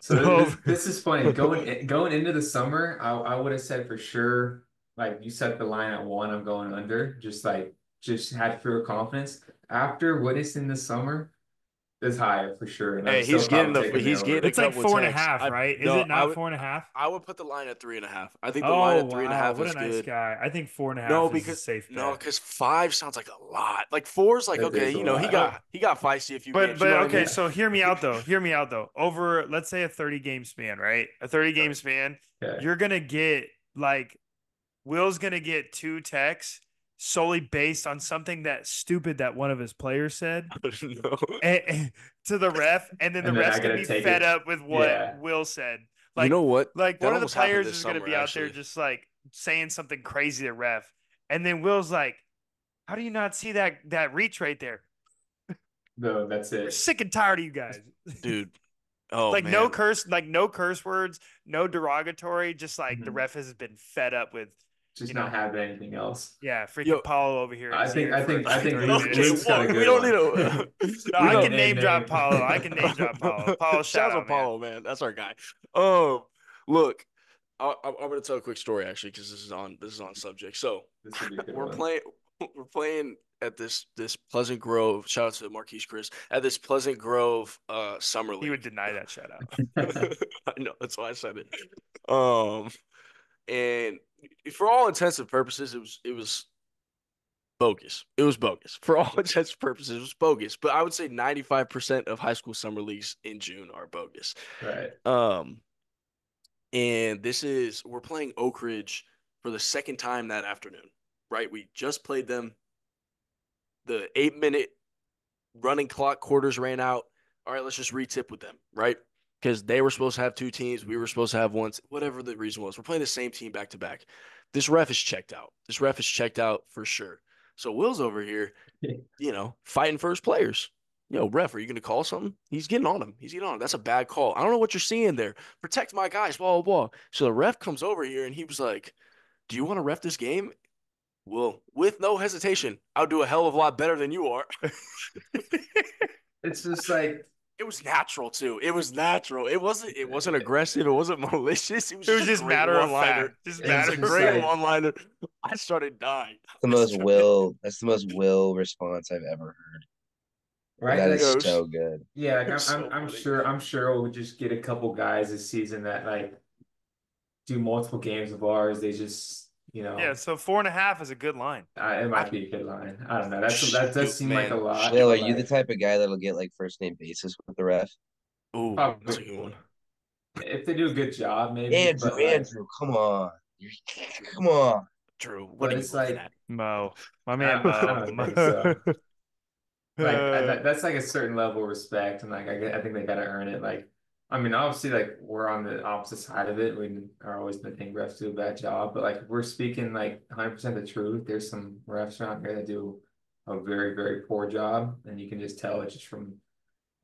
so this, this is funny. Going in, going into the summer, I, I would have said for sure, like, you set the line at one, I'm going under. Just like just had pure confidence. After witnessing this summer, is higher for sure. And hey, he's getting the he's getting. It's like four and a half, right? Is it not four and a half? I would put the line at three and a half. I think the line at three and a half is good. What a nice guy. I think four and a half. No, because safe. No, because five sounds like a lot. Like four's like okay, you know, he got he got feisty a few games. But but okay, so hear me out though. Hear me out though. Over, let's say a thirty game span, right? A thirty game span, you're gonna get like Will's going to get two texts solely based on something that stupid that one of his players said no. and, and, to the ref, and then and the ref's going to be fed it. up with what yeah. Will said. Like, you know what? Like, that one of the players is going to be out actually. there just, like, saying something crazy to ref. And then Will's like, how do you not see that that reach right there? No, that's it. We're sick and tired of you guys. Dude. Oh, like man. no curse, like no curse words, no derogatory. Just like mm-hmm. the ref has been fed up with, just you know, not having anything else. Yeah, freaking Yo, Paolo over here. I think, here I think, I think, I think. Okay, we don't one. need a. no, don't I can name, name drop Paolo. I can name drop Paolo. Paolo, shout out, Paolo, man. man. That's our guy. Um, look, I, I'm going to tell a quick story actually because this is on this is on subject. So we're one. playing, we're playing. at this this Pleasant Grove, shout out to Marquise Chris, at this Pleasant Grove uh, summer league. He would deny that shout out. I know, that's why I said it. Um, and for all intents and purposes, it was it was bogus. It was bogus. For all intents and purposes, it was bogus. But I would say ninety-five percent of high school summer leagues in June are bogus. Right. Um, and this is, we're playing Oak Ridge for the second time that afternoon, right? We just played them. The eight-minute running clock quarters ran out. All right, let's just re-tip with them, right? Because they were supposed to have two teams. We were supposed to have one. Whatever the reason was. We're playing the same team back-to-back. This ref is checked out. This ref is checked out for sure. So Will's over here, you know, fighting for his players. Yo, ref, are you going to call something? He's getting on him. He's getting on him. That's a bad call. I don't know what you're seeing there. Protect my guys, blah, blah, blah. So the ref comes over here, and he was like, do you want to ref this game? Will, with no hesitation, I'll do a hell of a lot better than you are. It's just like it was natural too. It was natural. It wasn't. It wasn't aggressive. It wasn't malicious. It was, it was just, just matter of fact. Just matter of great one liner. I started dying. The most Will. That's the most Will response I've ever heard. Right? That like, is was, so good. Yeah, like, I'm, so I'm, I'm sure. I'm sure we'll just get a couple guys this season that like do multiple games of ours. They just. You know, yeah, so four and a half is a good line. Uh, it might be a good line. I don't know. That's, that does seem man. like a lot. Will, are you the type of guy that'll get like first name basis with the ref? Ooh, probably. That's a good one. If they do a good job, maybe. Andrew, but, Andrew, like, come on, come on, Drew. What is like at? Mo? My man, Mo. I don't think so. Like I, that's like a certain level of respect, and like I, I think they gotta earn it. Like, I mean, obviously, like, we're on the opposite side of it. We are always going to think refs do a bad job. But, like, we're speaking, like, one hundred percent the truth. There's some refs around here that do a very, very poor job. And you can just tell it's just from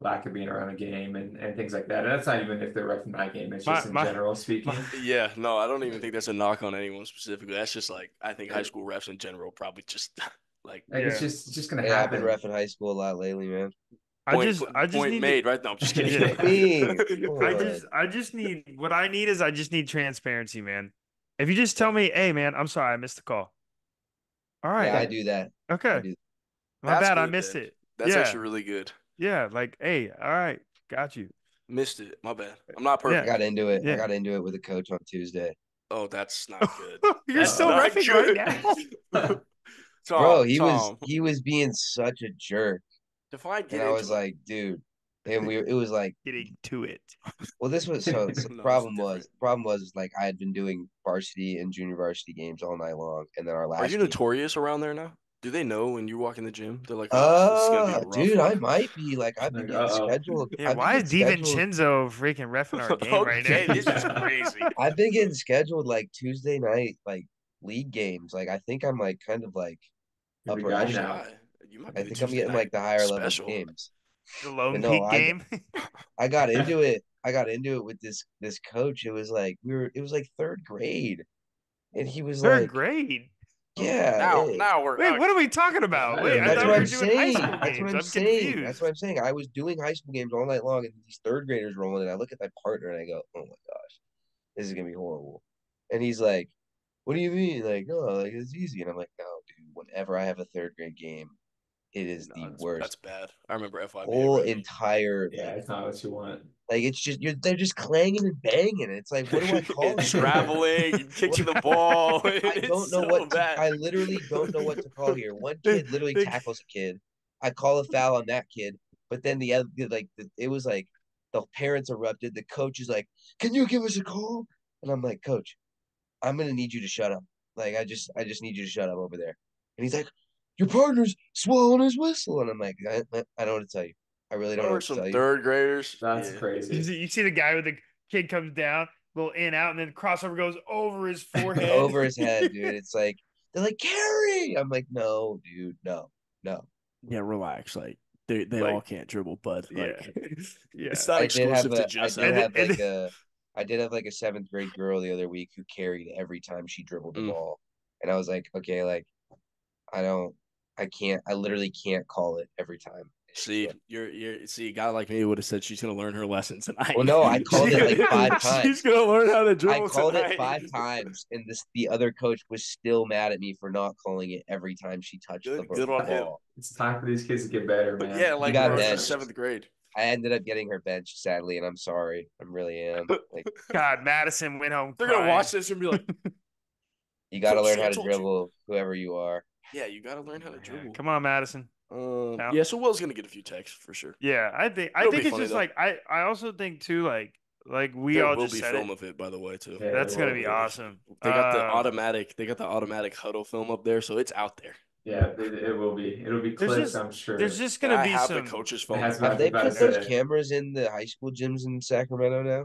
lack of being around a game and, and things like that. And that's not even if they're ref in my game. It's my, just in my, general speaking. My, yeah, no, I don't even think that's a knock on anyone specifically. That's just, like, I think high school refs in general probably just, like. like yeah. It's just it's just going to yeah, happen. I've been ref in high school a lot lately, man. Point, I just, point, I just point need made, to, right? No, I'm just kidding. I just, I just need what I need is I just need transparency, man. If you just tell me, hey, man, I'm sorry, I missed the call. All right, yeah, I do that. Okay, do that. my That's bad, good, I missed man. it. That's yeah. actually really good. Yeah, like, hey, all right, got you. Missed it. My bad. I'm not perfect. Yeah. I got into it. Yeah. I got into it with a coach on Tuesday. Oh, that's not good. You're that's still refing right now, Tom, bro. He Tom. was he was being such a jerk. If I get and I was like, dude, and we it was like getting to it. Well, this was so the no, problem was the problem was like I had been doing varsity and junior varsity games all night long, and then our last. Are you game, notorious around there now? Do they know when you walk in the gym? They're like, oh, oh dude, one. I might be like I've been like, getting scheduled. Yeah, I've why is DiVincenzo freaking reffing our game okay, right now? This is crazy. I've been getting scheduled like Tuesday night, like league games. Like I think I'm like kind of like upper echelon. I think I'm getting like the higher level games. The low peak game. I got into it. I got into it with this this coach. It was like we were. It was like third grade, and he was like third grade. Yeah. Now, now we're wait. What are we talking about? Wait, that's what I'm saying. That's what I'm saying. That's what I'm saying. I was doing high school games all night long, and these third graders roll in, and I look at my partner, and I go, "Oh my gosh, this is gonna be horrible." And he's like, "What do you mean? Like, oh, like it's easy." And I'm like, "No, dude. Whenever I have a third grade game." It is no, the that's, worst. That's bad. I remember F Y B. Whole right? entire. Yeah, it's not what you want. Like it's just you're. They're just clanging and banging. It's like what do I call it? Traveling, kicking the ball. I it's don't know so what. To, I literally don't know what to call here. One kid literally tackles a kid. I call a foul on that kid, but then the other, like the, it was like the parents erupted. The coach is like, "Can you give us a call?" And I'm like, "Coach, I'm gonna need you to shut up. Like, I just, I just need you to shut up over there. And he's like, your partner's swallowing his whistle. And I'm like, I, I don't want to tell you. I really don't know what to tell you. Third graders. That's yeah. crazy. You see the guy with the kid comes down, little in, out, and then crossover goes over his forehead. Over his head, dude. It's like, they're like, Carrie. I'm like, no, dude, no, no. Yeah, relax. Like, they they like, all can't dribble, bud. Like, yeah. yeah. It's not I exclusive a, to just. I did, have like a, I did have like a seventh grade girl the other week who carried every time she dribbled the mm. ball. And I was like, okay, like, I don't, I can't, I literally can't call it every time. See, you're you're see, a guy like me would have said she's gonna learn her lesson tonight. Well, no, I called it like five times. She's gonna learn how to dribble. I called tonight. it five times, and this the other coach was still mad at me for not calling it every time she touched good, the good ball. Him. It's time for these kids to get better, but man. Yeah, like got in seventh grade. I ended up getting her bench, sadly, and I'm sorry. I really am. Like, God, Madison went home. They're crying. Gonna watch this and be like, "You gotta learn how to dribble, you. whoever you are." Yeah, you gotta learn how to dribble. Come on, Madison. Um, yeah, so Will's gonna get a few texts for sure. Yeah, I think I It'll think it's just though. like I, I also think too like like we there all will just be said film it. of it by the way too. Yeah, That's gonna be awesome. They got the um, automatic. They got the automatic huddle film up there, so it's out there. Yeah, it, it will be. It'll be clips. I'm sure. There's just gonna I be have some the coach's phone. Have they put those it. cameras in the high school gyms in Sacramento now?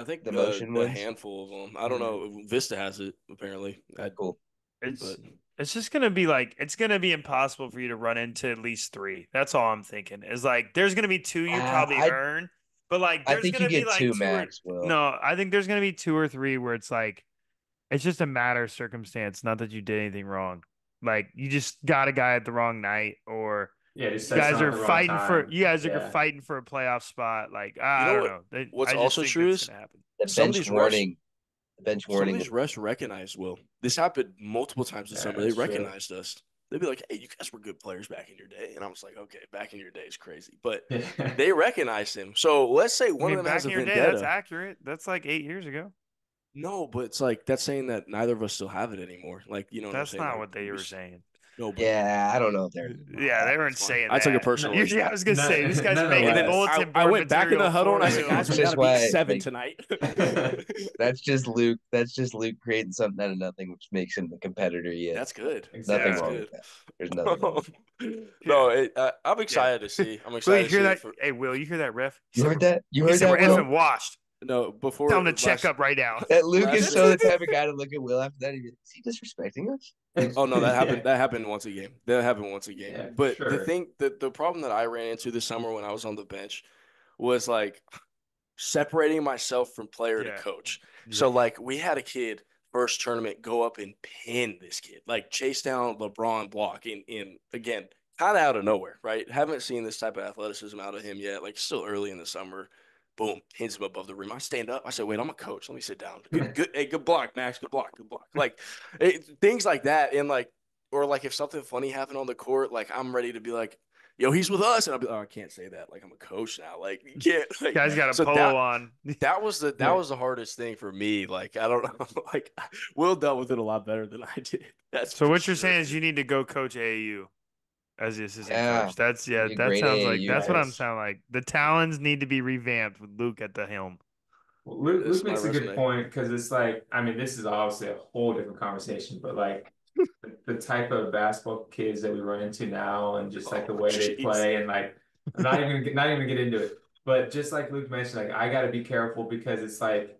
I think the, the motion a handful of them. I don't mm-hmm. know. Vista has it apparently. That's cool. It's. But. It's just going to be like, it's going to be impossible for you to run into at least three. That's all I'm thinking is like, there's going to be two you uh, probably I, earn, but like, there's going to be like two, two max, or, no, I think there's going to be two or three where it's like, it's just a matter of circumstance. Not that you did anything wrong. Like you just got a guy at the wrong night or yeah, you guys are fighting for, you guys yeah. are fighting for a playoff spot. Like, I, you know I don't what, know. What's I also true is the bench warning. Bench warning. Some of these refs recognize Will. This happened multiple times this yeah, summer. They recognized true. us. They'd be like, "Hey, you guys were good players back in your day," and I was like, "Okay, back in your day is crazy," but they recognized him. So let's say one I mean, of them back has in a your vendetta. Day, that's accurate. That's like eight years ago. No, but it's like that's saying that neither of us still have it anymore. Like you know, what that's I'm not like, what they were saying. No, yeah, I don't know if they're. Yeah, they weren't saying. That. I took a personal. No, yeah, I was gonna no, say this guy's no, making no, bulletin board. I, I went back in the huddle and I said, "Guys, we gotta beat seven tonight." That's just Luke. That's just Luke creating something out of nothing, which makes him the competitor. Yeah, that's good. Exactly. Nothing wrong with that. There's nothing. Wrong with that. No, it, uh, I'm excited yeah. to see. I'm excited. Will, you hear that? For... Hey, Will, you hear that ref? You heard that? You heard that? We're effing washed. No, before tell him to last, check up right now. That Luke last, is so the type of guy to look at Will after that. He, is he disrespecting us? Oh no, that happened. Yeah. That happened once a game. That happened once a game. Yeah, but sure. the thing, the, the problem that I ran into this summer when I was on the bench was like separating myself from player yeah. to coach. Yeah. So like we had a kid first tournament go up and pin this kid, like chase down LeBron block in in again kind of out of nowhere, right? Haven't seen this type of athleticism out of him yet. Like still early in the summer. Boom, pins him above the rim. I stand up. I said, wait, I'm a coach. Let me sit down. Good, good, hey, good block, Max. Good block. Good block. Like it, things like that. And like, or like if something funny happened on the court, like I'm ready to be like, yo, he's with us. And I'll be like, oh, I can't say that. Like I'm a coach now. Like you can't. Like, guys got a so polo that, on. That was the, that yeah. was the hardest thing for me. Like, I don't know. Like Will dealt with it a lot better than I did. That's so what you're sure. saying is you need to go coach A A U. As the assistant yeah. coach, that's yeah, that sounds like A A U that's guys. What I'm sounding like. The Talons need to be revamped with Luke at the helm. Well, Luke, Luke makes a resume. good point because it's like, I mean, this is obviously a whole different conversation, but like the type of basketball kids that we run into now, and just like the way oh, they play, and like I'm not even not even get into it, but just like Luke mentioned, like I got to be careful because it's like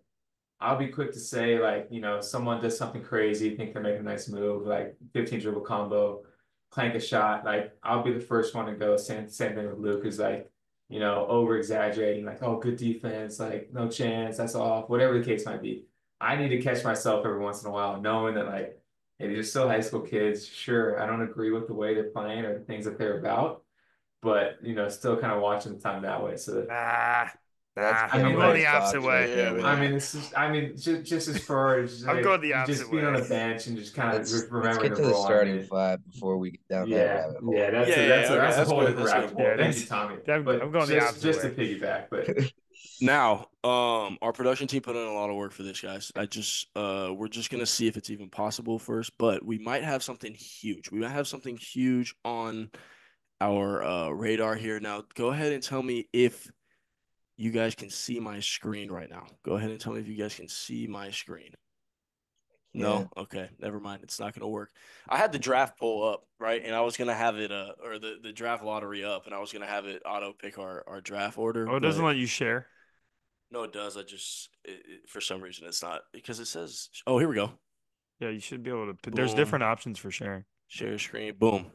I'll be quick to say like you know someone does something crazy, think they're making a nice move, like fifteen dribble combo. Clank a shot, like I'll be the first one to go. Same, same thing with Luke, is like, you know, over exaggerating, like, oh, good defense, like, no chance, that's off, whatever the case might be. I need to catch myself every once in a while, knowing that, like, hey, they're still high school kids. Sure, I don't agree with the way they're playing or the things that they're about, but, you know, still kind of watching the time that way. So, ah, that's I'm going like, the opposite way. Yeah, yeah, yeah. I mean, it's just, I mean, just, just as far as I'm like, going the opposite just being way. on a bench and just kind of remembering let's get to the, the starting five before we get down yeah. that rabbit hole. Yeah, that's yeah, a, that's yeah, a, that's okay, a whole different rabbit hole. Thank you, Tommy. I'm going just, the opposite just way. Just to piggyback, but now, um, our production team put in a lot of work for this, guys. I just, uh, we're just gonna see if it's even possible first, but we might have something huge. We might have something huge on our uh, radar here. Now, go ahead and tell me if. You guys can see my screen right now. Go ahead and tell me if you guys can see my screen. I No? Yeah. Okay. Never mind. It's not going to work. I had the draft poll up, right? And I was going to have it, uh, or the, the draft lottery up, and I was going to have it auto pick our, our draft order. Oh, it doesn't let you share? No, it does. I just, it, it, for some reason, it's not, because it says, oh, here we go. Yeah, you should be able to, boom. There's different options for sharing. Share screen. Boom.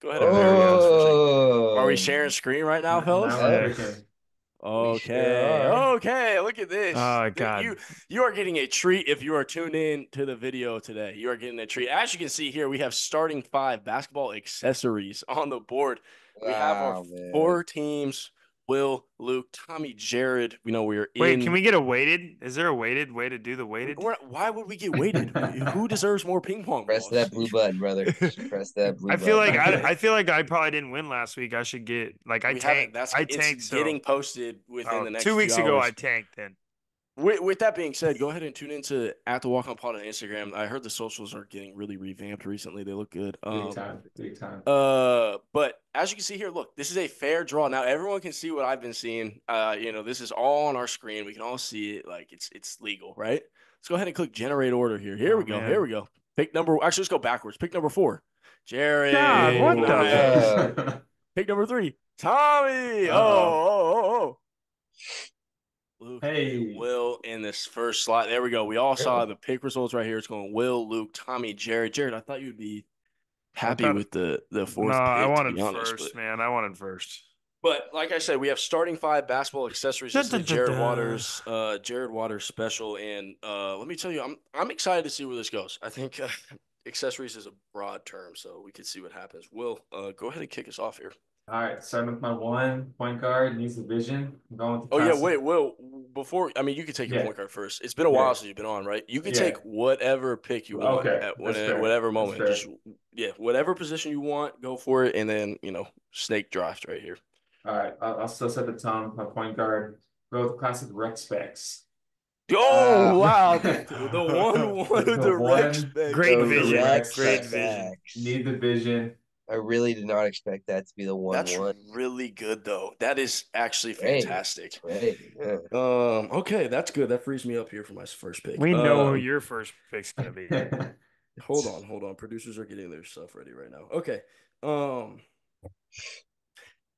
Go ahead. Oh. Are we sharing screen right now, fellas? Okay. Okay. Okay. Look at this. Oh, God. You, you are getting a treat if you are tuned in to the video today. You are getting a treat. As you can see here, we have starting five basketball accessories on the board. Wow, we have our man. four teams. Will, Luke, Tommy, Jared. We know we're in. Wait, can we get a weighted? Is there a weighted way to do the weighted? We're, why would we get weighted? Who deserves more ping pong balls? Press that blue button, brother. Press that blue I feel button. Like I, I feel like I probably didn't win last week. I should get like I we tanked. That's, I tanked. It's so. Getting posted within oh, the next two weeks ago. Hours. I tanked. Then. With, with that being said, go ahead and tune into at the Walk-On Pod on Instagram. I heard the socials are getting really revamped recently. They look good. Um, big time, big time. Uh, but as you can see here, look, this is a fair draw. Now everyone can see what I've been seeing. Uh, you know, this is all on our screen. We can all see it. Like it's it's legal, right? Let's go ahead and click generate order here. Here oh, we go. Man. Here we go. Pick number. Actually, let's go backwards. Pick number four. Jared. God, what nice. the? Pick number three. Tommy. Uh-huh. Oh, oh, oh, oh. Luke, hey, Will in this first slot. There we go. We all saw the pick results right here. It's going Will, Luke, Tommy, Jared. Jared, I thought you'd be happy thought, with the, the fourth no, pick. No, I wanted honest, first, but, man. I wanted first. But like I said, we have starting five basketball accessories. This is the Jared Waters, uh, Jared Waters special. And uh, let me tell you, I'm I'm excited to see where this goes. I think uh, accessories is a broad term, so we could see what happens. Will, uh, go ahead and kick us off here. All right, starting with my one point guard, needs a vision. I'm going with the oh, passive. yeah, wait, Will, before, I mean, you can take your yeah. point guard first. It's been a while yeah. since you've been on, right? You can yeah. take whatever pick you want okay. at one, whatever moment. Just, yeah, whatever position you want, go for it, and then, you know, snake draft right here. All right, I'll, I'll still set the tone. My point guard, go with classic rec specs. Oh, uh, wow. The, the one, one, the, the rec specs. Great vision. Great vision. Need the vision. I really did not expect that to be the one. That's one. really good, though. That is actually fantastic. Right. Right. Yeah. Um. Okay, that's good. That frees me up here for my first pick. We know um, who your first pick's gonna be. hold on, hold on. Producers are getting their stuff ready right now. Okay. Um.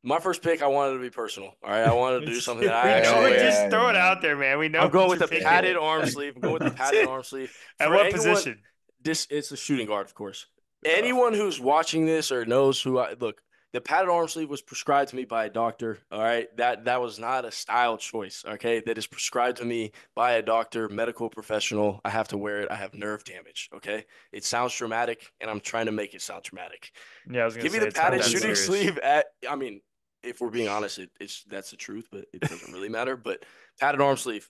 My first pick, I wanted to be personal. All right, I wanted to do something that I actually know. Just throw it out there, man. We know. I'm going with the padded it. arm sleeve. I'm going with the padded arm sleeve. At for what anyone, position? This it's the shooting guard, of course. Anyone who's watching this or knows who I look, the padded arm sleeve was prescribed to me by a doctor. All right. That that was not a style choice. Okay. That is prescribed to me by a doctor, medical professional. I have to wear it. I have nerve damage. Okay. It sounds dramatic, and I'm trying to make it sound dramatic. Yeah. I was gonna give me the padded shooting sleeve at I mean, if we're being honest, it, it's that's the truth, but it doesn't really matter. But padded arm sleeve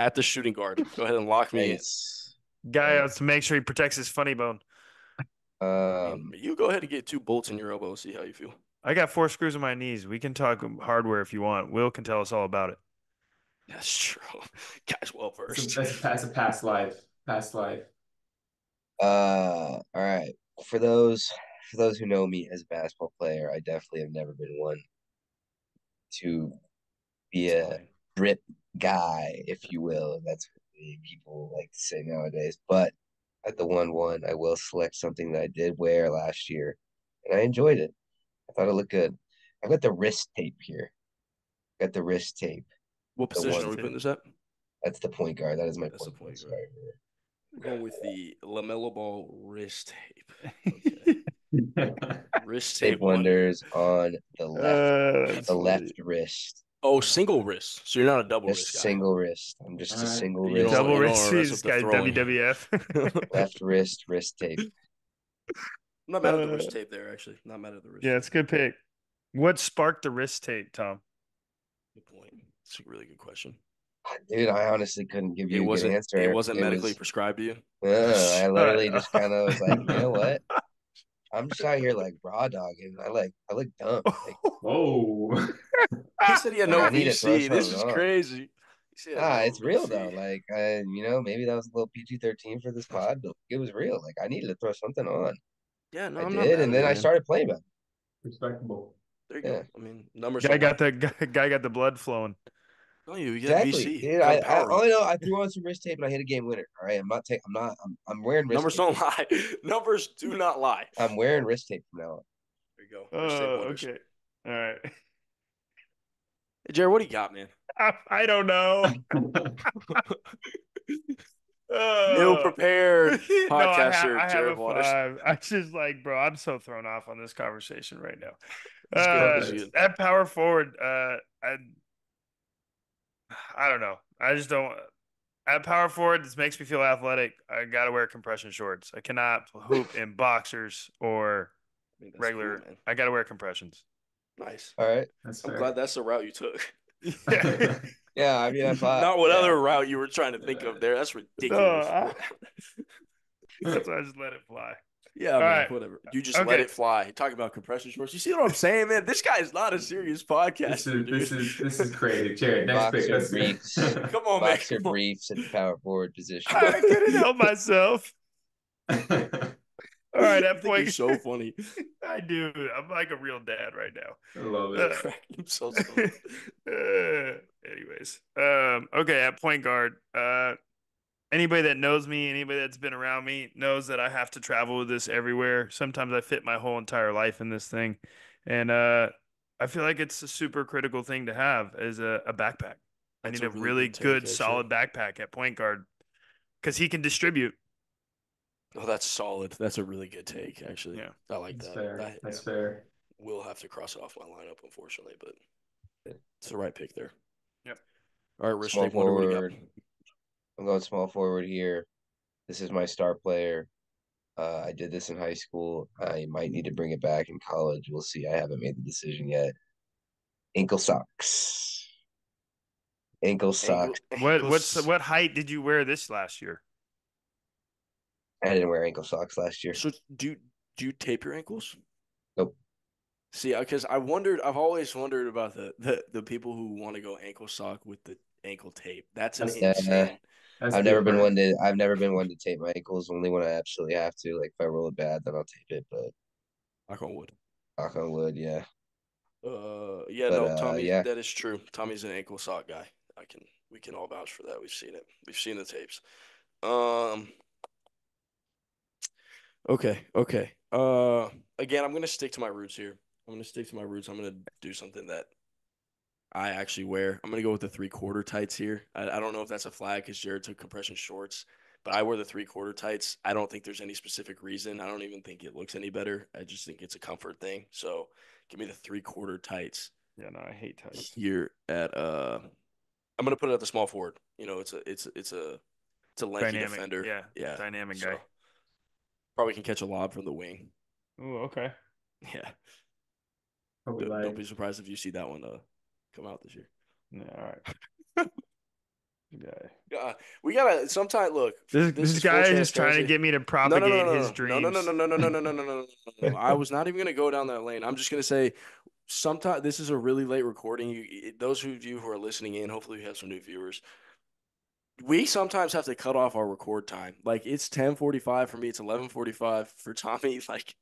at the shooting guard. Go ahead and lock me in. Guy has to make sure he protects his funny bone. Um, you go ahead and get two bolts in your elbow and see how you feel. I got four screws in my knees. We can talk hardware if you want. Will can tell us all about it. That's true. Guys, well versed. That's past a past life. Past life. Uh, all right. For those for those who know me as a basketball player, I definitely have never been one to be a grip guy, if you will. That's what people like to say nowadays. But at the one one, I will select something that I did wear last year, and I enjoyed it. I thought it looked good. I've got the wrist tape here. I've got the wrist tape. What the position are we putting this at? That's the point guard. That is my That's point, point guard. guard. We're going with the LaMelo Ball wrist tape. Okay. Wrist tape, tape wonders on the left, uh, the left weird. wrist. Oh, single wrist. So you're not a double just wrist guy. Single wrist. I'm just All a single right. wrist. Double wrist. This guy W W F. Left wrist, wrist tape. I'm not mad uh, at the wrist tape there, actually. Not mad at the wrist. Yeah, tape. It's a good pick. What sparked the wrist tape, Tom? Good point. It's a really good question. Dude, I honestly couldn't give you it a good answer. It wasn't it medically was, prescribed to you? Uh, I literally just kind of was like, you know what? I'm just out here like raw dogging. I like I look dumb. Like, whoa! He said he had no P C. This is on. crazy. Ah, no it's P C. Real though. Like I, you know, maybe that was a little P G thirteen for this pod, but it was real. Like I needed to throw something on. Yeah, no, I I'm did, not bad, and then man. I started playing back. Respectable. There you yeah. go. I mean, numbers. Guy got the guy got the blood flowing. No, you get exactly. V C. Dude, I, I, I know I threw on some wrist tape and I hit a game winner. All right, I'm not taking. I'm not. I'm, I'm wearing wrist. Numbers tape. Numbers don't lie. Numbers do not lie. I'm wearing wrist tape from now on. There you go. Uh, okay. All right. Hey, Jared, what do you got, man? I, I don't know. uh, New prepared podcaster no, I ha- I Jared Waters. Five. I just like, bro. I'm so thrown off on this conversation right now. Uh, that power forward. Uh, I. I don't know. I just don't. At power forward, this makes me feel athletic. I got to wear compression shorts. I cannot hoop in boxers or I mean, regular. Cool, I got to wear compressions. Nice. All right. That's I'm fair. Glad that's the route you took. Yeah. yeah I mean, I thought, not what yeah. other route you were trying to think yeah. of there. That's ridiculous. No, I, that's why I just let it fly. Yeah, I mean, right. whatever. You just okay. let it fly. Talking about compression shorts. You see what I'm saying, man? This guy is not a serious podcaster. This is dude. this is this is crazy. Jared, next boxer pick. That's briefs. Come on, boxer man. briefs at the power forward position. I couldn't help myself. All right, that point is so funny. I do. I'm like a real dad right now. I love it. Uh, I'm so sorry. uh, anyways, um, okay. At point guard, uh. Anybody that knows me, anybody that's been around me knows that I have to travel with this everywhere. Sometimes I fit my whole entire life in this thing. And uh, I feel like it's a super critical thing to have is a, a backpack. I that's need a really, really good, solid backpack at point guard because he can distribute. Oh, that's solid. That's a really good take, actually. Yeah, I like that's that. Fair. I, that's yeah. fair. We'll have to cross it off my lineup, unfortunately, but it's the right pick there. Yep. All right, Rich, take one. What do we got? I'm going small forward here. This is my star player. Uh, I did this in high school. I might need to bring it back in college. We'll see. I haven't made the decision yet. Ankle socks. Ankle socks. What what's the, what height did you wear this last year? I didn't wear ankle socks last year. So do do you tape your ankles? Nope. See, because I wondered. I've always wondered about the the, the people who want to go ankle sock with the ankle tape. That's an that's insane. That, uh, That's I've never been one to I've never been one to tape my ankles. Only when I absolutely have to. Like if I roll it bad, then I'll tape it. But knock on wood. Knock on wood, yeah. Uh, yeah, but, no, Tommy, uh, yeah. that is true. Tommy's an ankle sock guy. I can we can all vouch for that. We've seen it. We've seen the tapes. Um. Okay, okay. Uh, again, I'm gonna stick to my roots here. I'm gonna stick to my roots. I'm gonna do something that I actually wear. I'm going to go with the three-quarter tights here. I, I don't know if that's a flag because Jared took compression shorts, but I wear the three-quarter tights. I don't think there's any specific reason. I don't even think it looks any better. I just think it's a comfort thing. So give me the three-quarter tights. Yeah, no, I hate tights. Here at uh, – I'm going to put it at the small forward. You know, it's a it's it's a, it's a lanky dynamic defender. Yeah, yeah. Dynamic so guy. Probably can catch a lob from the wing. Oh, okay. Yeah. Don't, like... don't be surprised if you see that one, though. Come out this year. Yeah, all right. Yeah, uh, we gotta. Sometimes look. This, this, this guy is trying to get me to propagate no, no, no, no, his no, dreams. No, no, no, no, no, no, no, no, no, no. I was not even gonna go down that lane. I'm just gonna say, sometimes this is a really late recording. You, those of you who are listening in, hopefully we have some new viewers. We sometimes have to cut off our record time. Like it's ten forty-five for me. It's eleven forty-five for Tommy. Like.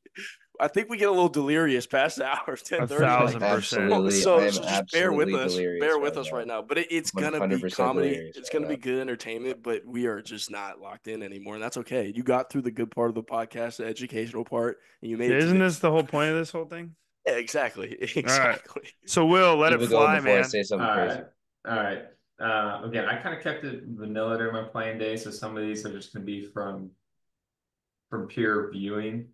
I think we get a little delirious past the hour of ten thirty. A thousand percent. So, so just bear with us. Bear with right us now. right now. But it, it's going to be comedy. It's going right to be good entertainment, but we are just not locked in anymore. And that's okay. You got through the good part of the podcast, the educational part, and you made Isn't it. Isn't this the whole point of this whole thing? Yeah, exactly. Exactly. Right. So, Will, let Keep it fly, man. I say something All crazy. Right. All right. Uh, again, I kind of kept it vanilla during my playing day, so some of these are just going to be from from pure viewing.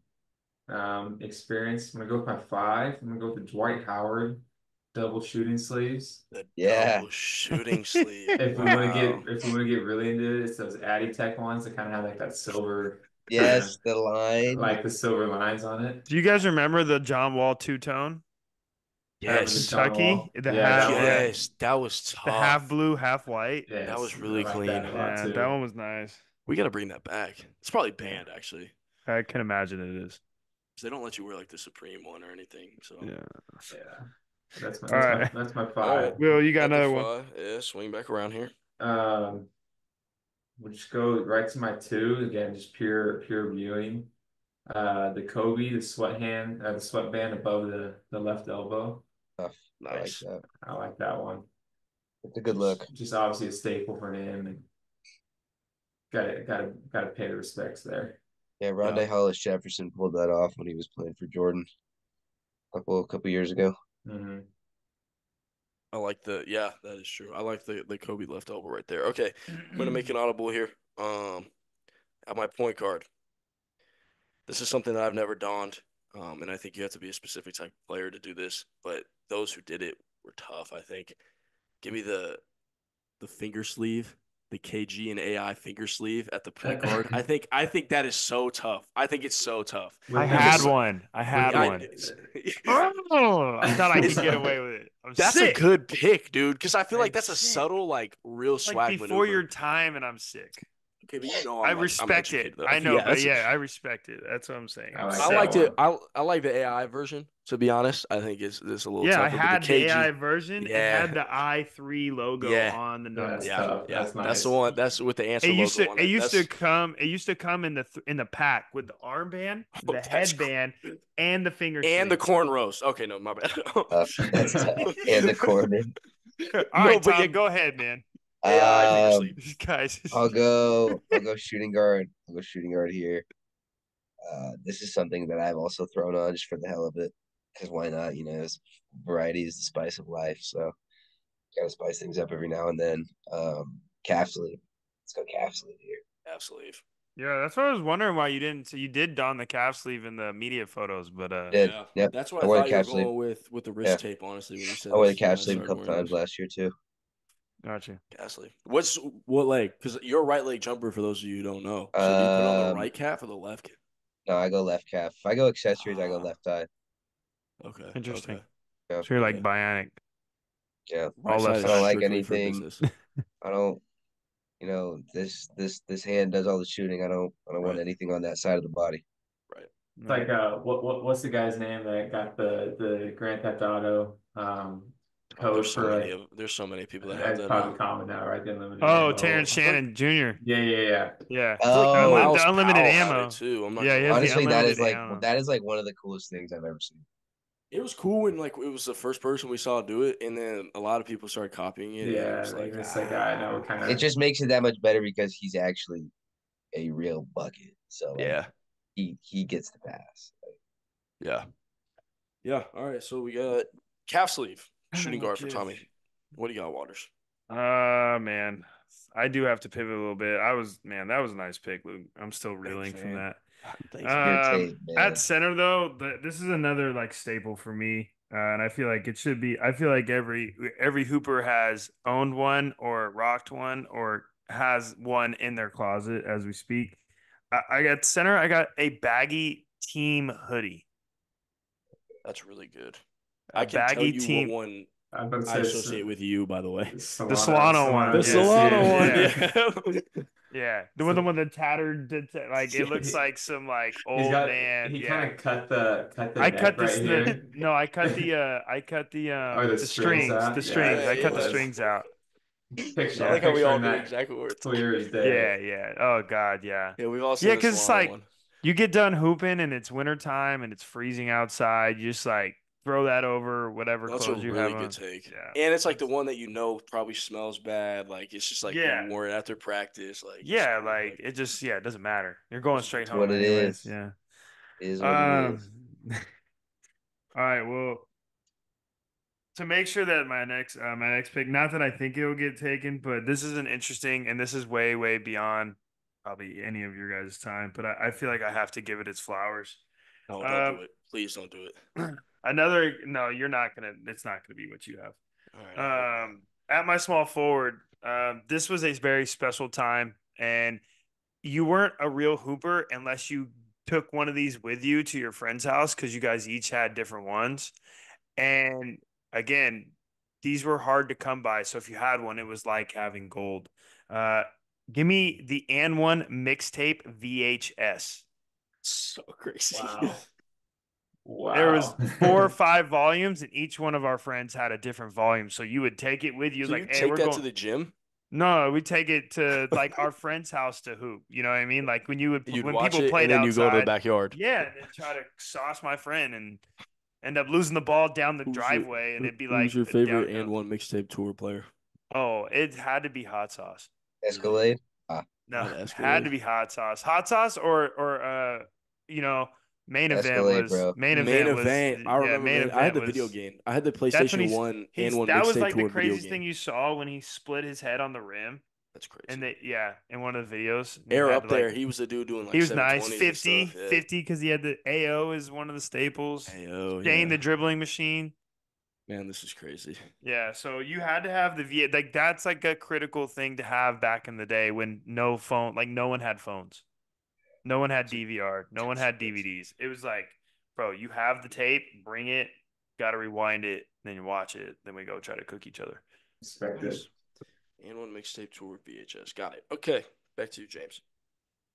Um, experience. I'm gonna go with my five. I'm gonna go with the Dwight Howard double shooting sleeves. The yeah. double shooting sleeve. If we wow. want to get, if we want to get really into it, it's those Addy Tech ones that kind of have like that silver. Yes, uh, the line. Like the silver lines on it. Do you guys remember the John Wall two tone? Yes, Kentucky. The yeah, half, yes, that was tough. The half blue, half white. Yes, that was really like clean. That, yeah, that one was nice. We gotta bring that back. It's probably banned, actually. I can imagine it is. They don't let you wear like the Supreme one or anything. So yeah, yeah. That's my, that's right. my, that's my five. Right. Will, you got that's another one? Yeah, swing back around here. Um, we'll just go right to my two again. Just pure, pure viewing. Uh, the Kobe, the sweat hand, uh, the sweatband above the, the left elbow. Oh, nice. I like that, I like that one. It's a good look. Just obviously a staple for him, and gotta gotta gotta pay the respects there. Yeah, Rondé yeah. Hollis Jefferson pulled that off when he was playing for Jordan a couple a couple years ago. Mm-hmm. I like the yeah, that is true. I like the, the Kobe left elbow right there. Okay, I'm gonna make an audible here. Um, at my point guard, this is something that I've never donned. Um, and I think you have to be a specific type of player to do this. But those who did it were tough, I think. Give me the the finger sleeve, the K G and A I finger sleeve at the point guard. I think I think that is so tough. I think it's so tough. I had one. I had one. Oh, I thought I could get away with it. I'm that's sick. A good pick, dude, because I feel I'm like that's sick. A subtle, like, real swag like before maneuver. Your time, and I'm sick. Okay, but you know, I'm I like, respect I'm it. I know, yeah, but yeah, I respect it. That's what I'm saying. I, I liked one. It. I I like the A I version. To be honest, I think it's this a little. Yeah, tougher, I had the, the A I version. Yeah. It had the I three logo yeah. on the numbers. Yeah, yeah, yeah, that's, nice. That's the one. That's with the answer. It used logo to. On it, it used that's... to come. It used to come in the th- in the pack with the armband, oh, the headband, cool. and the finger and sleeve. The corn roast. Okay, no, my bad. uh, and the corn. All right, no, but yeah, go ahead, man. Um, guys. I'll go. I'll go shooting guard. I'll go shooting guard here. Uh, this is something that I've also thrown on just for the hell of it, because why not? You know, variety is the spice of life. So gotta spice things up every now and then. Um, calf sleeve. Let's go calf sleeve here. Calf sleeve. Yeah, that's what I was wondering why you didn't. So you did don the calf sleeve in the media photos, but uh, yeah, yeah. That's why I, I thought you were going with with the wrist yeah. tape. Honestly, when you said I wore the calf sleeve a couple times last year too. Gotcha. Ghastly. What's what leg? Because your right leg jumper, for those of you who don't know, should um, you put on the right calf or the left calf? No, I go left calf. If I go accessories, uh, I go left side. Okay. Interesting. Okay. Yeah. So you're like yeah. bionic. Yeah. All left side. I don't like anything. I don't. You know, this this this hand does all the shooting. I don't. I don't right. want anything on that side of the body. Right. It's like uh, what what what's the guy's name that got the the Grand Theft Auto um. Oh, there's, so many, like, there's so many people that have that. Probably now. Common now, right? The unlimited oh, Terrence Shannon Junior Yeah, yeah, yeah, yeah. Oh, like the, the unlimited ammo too. I'm not yeah, yeah. Honestly, that is like ammo. That is like one of the coolest things I've ever seen. It was cool when like it was the first person we saw do it, and then a lot of people started copying it. Yeah, it's like, it's like I know kind of. It just makes it that much better because he's actually a real bucket. So like, yeah, he he gets the pass. Like, yeah, yeah. All right, so we got calf sleeve. Shooting guard for Tommy. What do you got, Waters? Uh, man. I do have to pivot a little bit. I was, man, that was a nice pick, Luke. I'm still reeling Thanks, from man. That. Thanks um, tape, at center, though, the, this is another, like, staple for me. Uh, and I feel like it should be – I feel like every every hooper has owned one or rocked one or has one in their closet as we speak. I, I got center. I got a baggy team hoodie. That's really good. I can baggy tell you team. What one I associate with you, by the way. Solano, the Solano one. The Solano yeah. one. Yeah. yeah. yeah. The one, the one that tattered, like, it looks like some, like, old got, man. He yeah. kind of cut the, cut the I cut this, right the, no, I cut the, uh, I cut the, um, oh, the, the strings, out. the strings. Yeah, I cut was. the strings out. Picture, yeah, I like how we all knew exactly where it's clear as day. Yeah, yeah. Oh, God, yeah. Yeah, we've all seen yeah, because it's like, one. You get done hooping and it's wintertime and it's freezing outside. You just, like, throw that over whatever that's clothes a you really have good on. Take. Yeah. And it's like the one that you know probably smells bad. Like it's just like yeah. you wore it after practice. Like yeah, like, like it just yeah, it doesn't matter. You're going straight home. What it is. Yeah. It is what um, it is. All right. Well, to make sure that my next uh, my next pick, not that I think it'll get taken, but this is an interesting and this is way, way beyond probably any of your guys' time. But I, I feel like I have to give it its flowers. No, don't um, do it. Please don't do it. Another no, you're not gonna. It's not gonna be what you have. All right. Um, at my small forward, uh, this was a very special time, and you weren't a real hooper unless you took one of these with you to your friend's house because you guys each had different ones. And again, these were hard to come by, so if you had one, it was like having gold. Uh, give me the and one mixtape V H S. So crazy. Wow. Wow. There was four or five volumes, and each one of our friends had a different volume. So you would take it with you, so like, you hey, take we're that going to the gym. No, we take it to like our friend's house to hoop. You know what I mean? Like when you would You'd when people played and then outside, you go to the backyard. Yeah, and then try to sauce my friend and end up losing the ball down the who's driveway, your, and it'd be like. Who's your favorite and one mixtape tour player? Oh, it had to be Hot Sauce. Escalade? Ah. No, yeah, Escalade. It had to be Hot Sauce. Hot Sauce or, or uh, you know, Main Escalade, Event was bro. Main Event. Main Event. Was, I remember. Yeah, main event I had the was, video game. I had the PlayStation one and one. That was like the craziest thing you saw when he split his head on the rim. That's crazy. And they, yeah, in one of the videos. Air up like, there. He was a dude doing like he was nice. fifty, yeah. fifty, because he had the A O is one of the staples. A O. Gain yeah. the dribbling machine. Man, this is crazy. Yeah, so you had to have the V. Like, that's like a critical thing to have back in the day when no phone, like no one had phones. No one had D V R. No one had D V Ds. It was like, bro, you have the tape, bring it, got to rewind it, then you watch it. Then we go try to cook each other. Respect it. And one mixtape tour V H S. Got it. Okay. Back to you, James.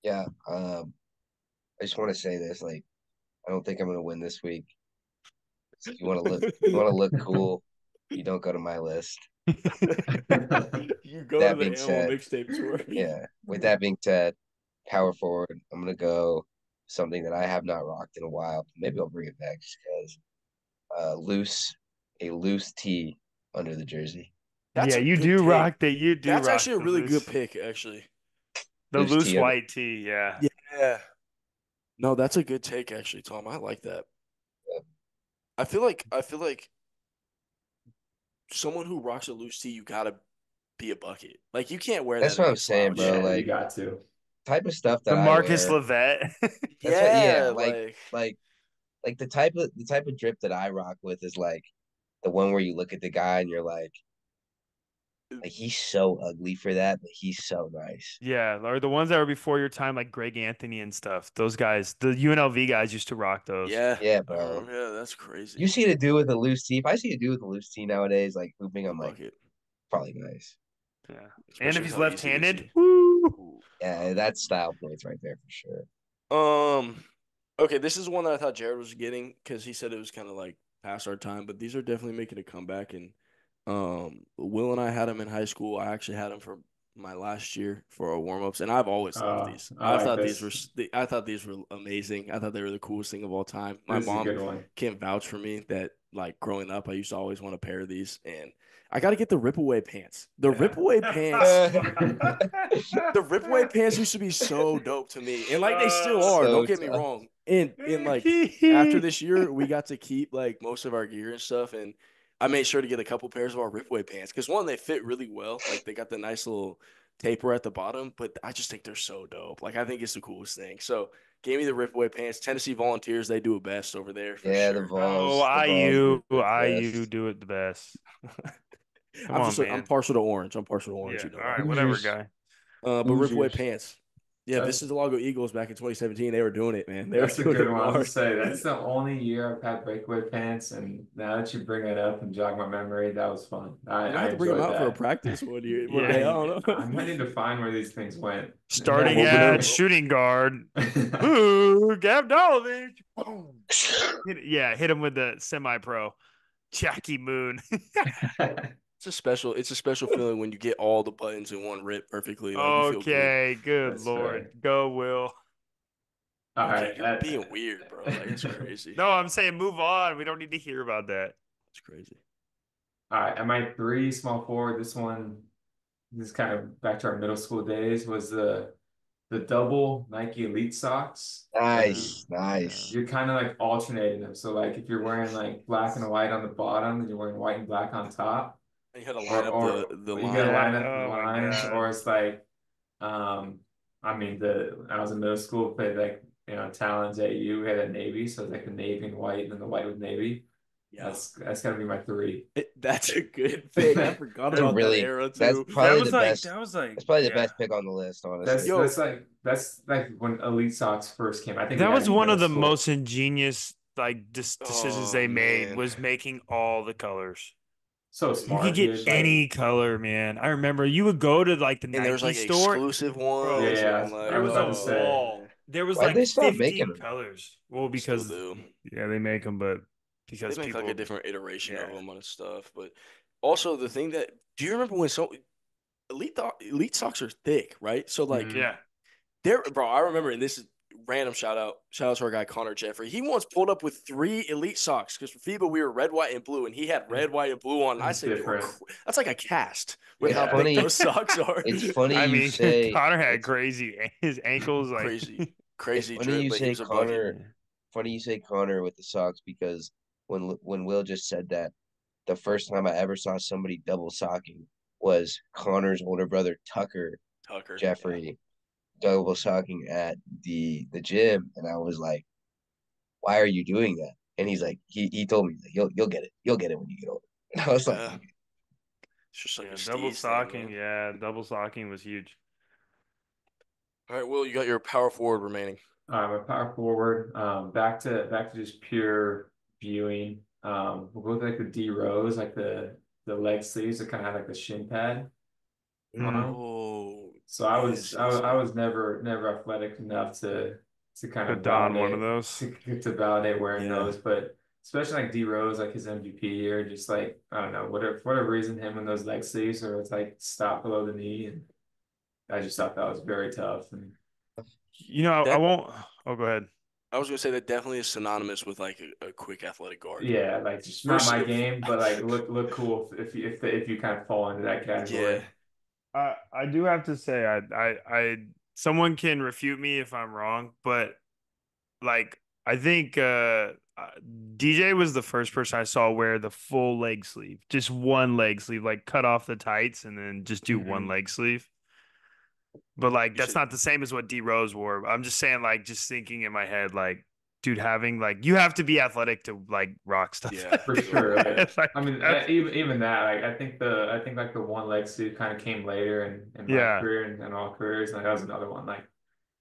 Yeah. Um, I just want to say this. Like, I don't think I'm going to win this week. So you want to look you want to look cool. You don't go to my list. you go that to the said, mixtape tour. Yeah. With that being said, power forward, I'm going to go something that I have not rocked in a while. Maybe I'll bring it back just because. Uh, loose. A loose tee under the jersey. That's yeah, you do pick. rock that. You do. That's rock actually a really loose. good pick, actually. The loose, loose tea white tee, yeah. Yeah. No, that's a good take, actually, Tom. I like that. Yeah. I feel like I feel like someone who rocks a loose tee, you gotta be a bucket. Like you can't wear. That's that what I'm saying, bro. Shit. Like you got to type of stuff that the Marcus Levette. yeah, what, yeah, like, like like like the type of the type of drip that I rock with is like the one where you look at the guy and you're like. Like he's so ugly for that, but he's so nice. Yeah, or the ones that were before your time, like Greg Anthony and stuff. Those guys, the U N L V guys used to rock those. Yeah, yeah, bro. Oh, yeah, that's crazy. You see a dude with a loose tee. If I see a dude with a loose tee nowadays, like hooping, I'm like, Bucket. probably nice. Yeah, especially and if he's left-handed, woo. Yeah, that's style points right there for sure. Um, okay, this is one that I thought Jared was getting because he said it was kind of like past our time, but these are definitely making a comeback and. Um, Will and I had them in high school. I actually had them for my last year for our warm-ups, and I've always loved oh, these. I, I like thought this. these were I thought these were amazing. I thought they were the coolest thing of all time. My this mom can't vouch for me that, like, growing up, I used to always want a pair of these, and I got to get the rip-away pants. The rip-away pants. the rip-away pants used to be so dope to me, and, like, they still are. So don't get tough. me wrong. And, and, like, after this year, we got to keep, like, most of our gear and stuff, and I made sure to get a couple pairs of our ripaway pants because, one, they fit really well. Like, they got the nice little taper at the bottom, but I just think they're so dope. Like, I think it's the coolest thing. So, gave me the ripaway pants. Tennessee Volunteers, they do it best over there. For yeah, sure. the Vols. Oh, I U. I U do it the best. Come I'm, on, just, man. I'm partial to orange. I'm partial to orange. Yeah, you know, all right, right. whatever, guy. Uh, but ripaway pants. Yeah, that's, this is the Lago Eagles back in twenty seventeen. They were doing it, man. They that's were doing a good it one to say. That's the only year I've had breakaway pants, and now that you bring it up and jog my memory, that was fun. I, I have to bring them out that. for a practice one year. yeah. I don't know. I'm ready to find where these things went. Starting yeah, at over. shooting guard. Ooh, Avdalovic. Boom. Yeah, hit him with the semi-pro. Jackie Moon. It's a special. It's a special feeling when you get all the buttons in one rip perfectly. Like okay, good, good lord, fair. Go Will. All okay, right, you're that, being weird, bro. Like it's crazy. No, I'm saying move on. We don't need to hear about that. It's crazy. All right, at my three small forward. This one, this is kind of back to our middle school days. Was the the double Nike Elite socks. Nice, nice. You're kind of like alternating them. So like if you're wearing like black and white on the bottom, then you're wearing white and black on top. You gotta line up or, the, the or line. You gotta line up oh, the lines, or it's like, um, I mean, the I was in middle school, played like you know Talons A U, we had a navy, so it's like the navy and white, and then the white with navy. Yeah, that's that's gotta be my three. It, that's a good pick. I forgot about really, that era too. That's probably that was the like, best. That was like that's probably yeah. the best pick on the list. Honestly, that's, yo, that's like that's like when Elite Sox first came. I think that was one of the school. most ingenious like dis- decisions oh, they made man. was making all the colors. So smart. You could get dude. any color, man. I remember you would go to like the and Nike there was like store. Exclusive ones. Yeah, yeah. Like, I was about to say. There was Why'd like fifteen colors. Well, because yeah, they make them, but because they make people, like a different iteration yeah. of them and stuff. But also the thing that do you remember when so elite elite socks are thick, right? So like mm-hmm. yeah, there, bro. I remember, and this is random shout out, shout out to our guy, Connor Jeffrey. He once pulled up with three elite socks because for FIBA, we were red, white, and blue, and he had red, white, and blue on. And I said, that's like a cast with yeah. how funny those socks are. It's funny. I mean, you say, Connor had crazy, his ankles like crazy, crazy. Funny drip, you say like Connor, funny you say Connor with the socks because when, when Will just said that, the first time I ever saw somebody double socking was Connor's older brother, Tucker, Tucker Jeffrey. Yeah. Double socking at the the gym, and I was like, "Why are you doing that?" And he's like, "He he told me like, you'll you'll get it, you'll get it when you get older." And I was yeah. like, "It's just like yeah, a double socking, thing, yeah, double socking was huge." All right, Will, you got your power forward remaining. All right, my power forward. Um, back to back to just pure viewing. Um, we'll go with like the D rows, like the the leg sleeves that kind of have like the shin pad. Oh. So I was I, I was never never athletic enough to to kind of don one of those to, to validate wearing yeah. those, but especially like D Rose, like his M V P year, just like I don't know whatever for whatever reason him and those leg sleeves are like stopped below the knee, and I just thought that was very tough. And you know I, that, I won't. Oh, go ahead. I was gonna say that definitely is synonymous with like a, a quick athletic guard. Yeah, like just not my game, but like look look cool if you, if the, if you kind of fall into that category. Yeah. I, I do have to say I, I I someone can refute me if I'm wrong, but like I think uh, D J was the first person I saw wear the full leg sleeve, just one leg sleeve, like cut off the tights and then just do mm-hmm. one leg sleeve. But like that's not the same as what D Rose wore. I'm just saying, like just thinking in my head, like dude, having like you have to be athletic to like rock stuff. Yeah, for sure. Like, like, I mean, that's... even even that, like I think the I think like the one leg suit kind of came later in, in my yeah. career and in all careers. And like, that was another one. Like,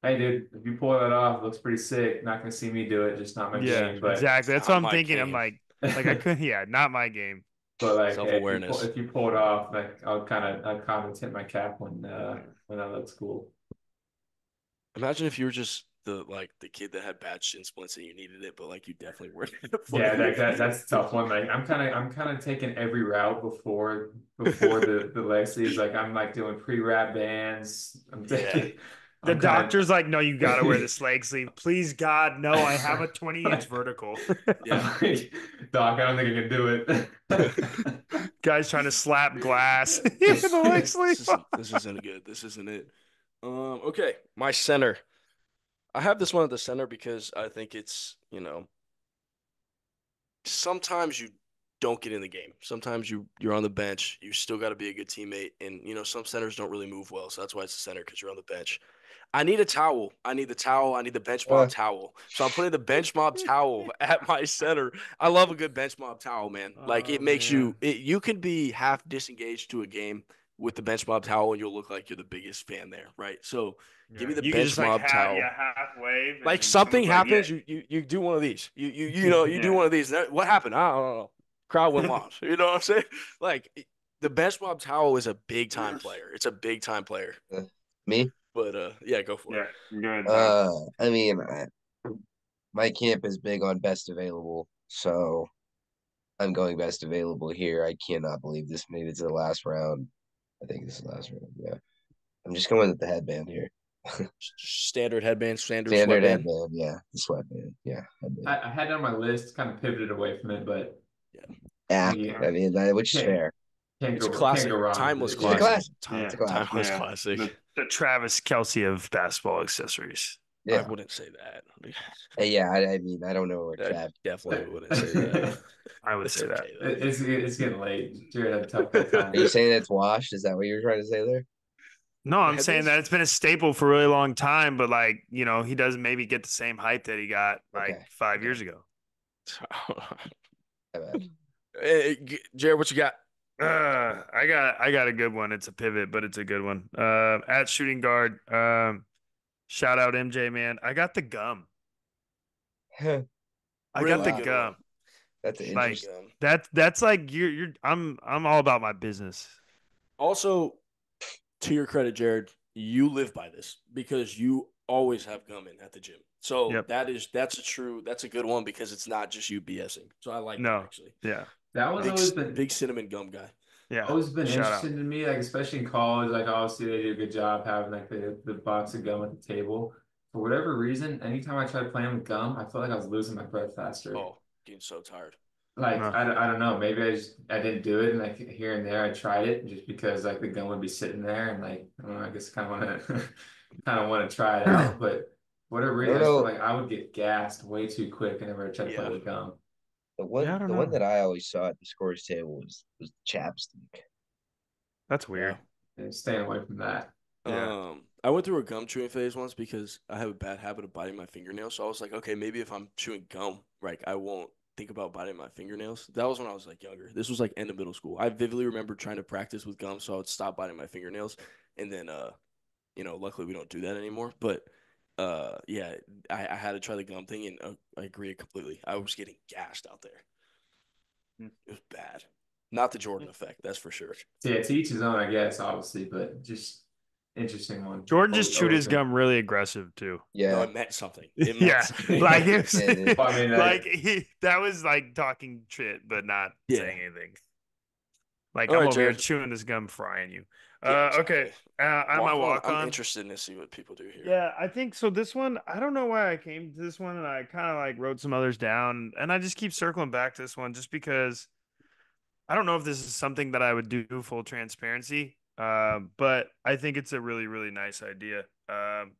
hey, dude, if you pull that off, it looks pretty sick. Not gonna see me do it. Just not my yeah, game. But exactly. That's what I'm thinking. Game. I'm like, like I could. Yeah, not my game. But like, self awareness. Hey, if, if you pull it off, like I'll kind of I kind of tip my cap when uh, when that looks cool. Imagine if you were just. The like the kid that had bad shin splints and you needed it, but like you definitely weren't. Yeah, that, that that's a tough one. Like I'm kind of I'm kind of taking every route before before the the leg sleeves. Like I'm like doing pre-wrap bands. I'm taking, yeah. The I'm doctor's kinda... like, no, you gotta wear this leg sleeve. Please, God, no, I have a twenty inch vertical. Yeah, like, doc, I don't think I can do it. Guys trying to slap glass. This, the leg sleeve. This, is, this isn't good. This isn't it. Um. Okay, my center. I have this one at the center because I think it's, you know, sometimes you don't get in the game. Sometimes you, you're on the bench. You still got to be a good teammate. And, you know, some centers don't really move well. So that's why it's the center, because you're on the bench. I need a towel. I need the towel. I need the bench mob yeah. towel. So I'm putting the bench mob towel at my center. I love a good bench mob towel, man. Oh, like it makes man. you – you can be half disengaged to a game with the bench mob towel, and you'll look like you're the biggest fan there, right? So – give me the you bench just, mob like, towel. Have, yeah, halfway, like something happens, like, yeah. you, you you do one of these. You you you know you yeah. do one of these. What happened? I don't know. Crowd went wild. You know what I'm saying? Like the bench mob towel is a big time player. It's a big time player. Uh, me? But uh, yeah, go for yeah, it. Good. Uh, I mean, I, my camp is big on best available, so I'm going best available here. I cannot believe this made it to the last round. I think this is the last round. Yeah, I'm just going with the headband here. standard headband, standard, standard sweatband. headband, yeah, the sweatband, yeah. Headband. I, I had it on my list, kind of pivoted away from it, but yeah, yeah, yeah. I mean, that, which is fair. It's go, classic, timeless, it's classic. classic. Time, yeah. it's classic. timeless, yeah. classic. The, the Travis Kelsey of basketball accessories. Yeah. I wouldn't say that. yeah, I, I mean, I don't know where Trav definitely wouldn't say that. I would say that. It's it's getting late. Jared, tough time. Are you saying that's washed? Is that what you were trying to say there? No, I'm yeah, saying that it's been a staple for a really long time, but like, you know, he doesn't maybe get the same hype that he got like okay. five okay. years ago. Hey, Jared, what you got? Uh, I got, I got a good one. It's a pivot, but it's a good one. Uh, at shooting guard, um, shout out M J, man. I got the gum. I really? got the wow. gum. That's an interesting. Like, that, that's like you're, you're. I'm, I'm all about my business. Also. To your credit, Jared, you live by this because you always have gum in at the gym. So yep. that is that's a true that's a good one because it's not just you BSing. So I like no. that actually. Yeah, that one's big, always been big cinnamon gum guy. Yeah, always been Shout interesting out. to me, like especially in college. Like obviously they do a good job having like the, the box of gum at the table. for whatever reason, anytime I tried playing with gum, I felt like I was losing my breath faster. Oh, getting so tired. Like, no. I, I don't know. Maybe I just, I didn't do it. And like here and there, I tried it just because like the gum would be sitting there and like, I don't know, I guess kind of want to, kind of want to try it out. But whatever reason, I feel like I would get gassed way too quick whenever I tried to yeah. play with gum. The one, yeah, the know. one that I always saw at the scorer's table was, was Chapstick. That's weird. Yeah, staying away from that. Yeah. Um, I went through a gum chewing phase once because I have a bad habit of biting my fingernails. So I was like, okay, maybe if I'm chewing gum, like I won't think about biting my fingernails. That was when I was like younger. This was like end of middle school. I vividly remember trying to practice with gum so I would stop biting my fingernails. And then, uh, you know, luckily we don't do that anymore. But uh, yeah, I, I had to try the gum thing, and uh, I agreed completely. I was getting gassed out there. Mm. It was bad. Not the Jordan effect, that's for sure. Yeah, to each his own, I guess, obviously, but just interesting one. Jordan just chewed his gum really aggressive too. Yeah, no, it meant something. It meant yeah, something. like it was, yeah, I mean, like he, that was like talking shit, but not yeah. saying anything. Like all I'm right, over Jared. here chewing this gum, frying you. Yeah, uh, okay, uh, I'm walk my walk on. I'm interested to see what people do here. Yeah, I think so. This one, I don't know why I came to this one, and I kind of like wrote some others down, and I just keep circling back to this one just because I don't know if this is something that I would do, full transparency. Uh, but I think it's a really, really nice idea. Um,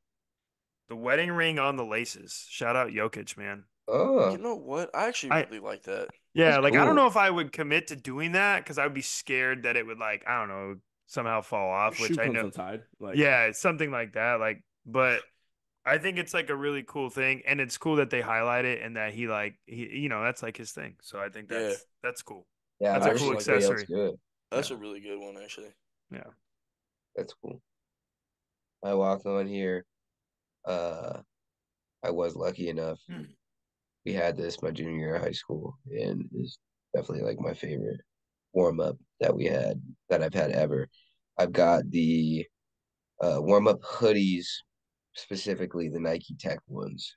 the wedding ring on the laces. Shout out Jokic, man. Oh, you know what? I actually I, really like that. Yeah, that's like cool. I don't know if I would commit to doing that because I would be scared that it would, like, I don't know, somehow fall off. Your which I know. Like, yeah, it's something like that. Like, but I think it's like a really cool thing, and it's cool that they highlight it and that he like he, you know, that's like his thing. So I think that's yeah. that's cool. Yeah, that's I a cool accessory. That's, good. that's yeah. a really good one, actually. Yeah, that's cool. I walked on here. Uh, I was lucky enough. Mm. We had this my junior year of high school, and it's definitely like my favorite warm up that we had that I've had ever. I've got the uh, warm up hoodies, specifically the Nike Tech ones.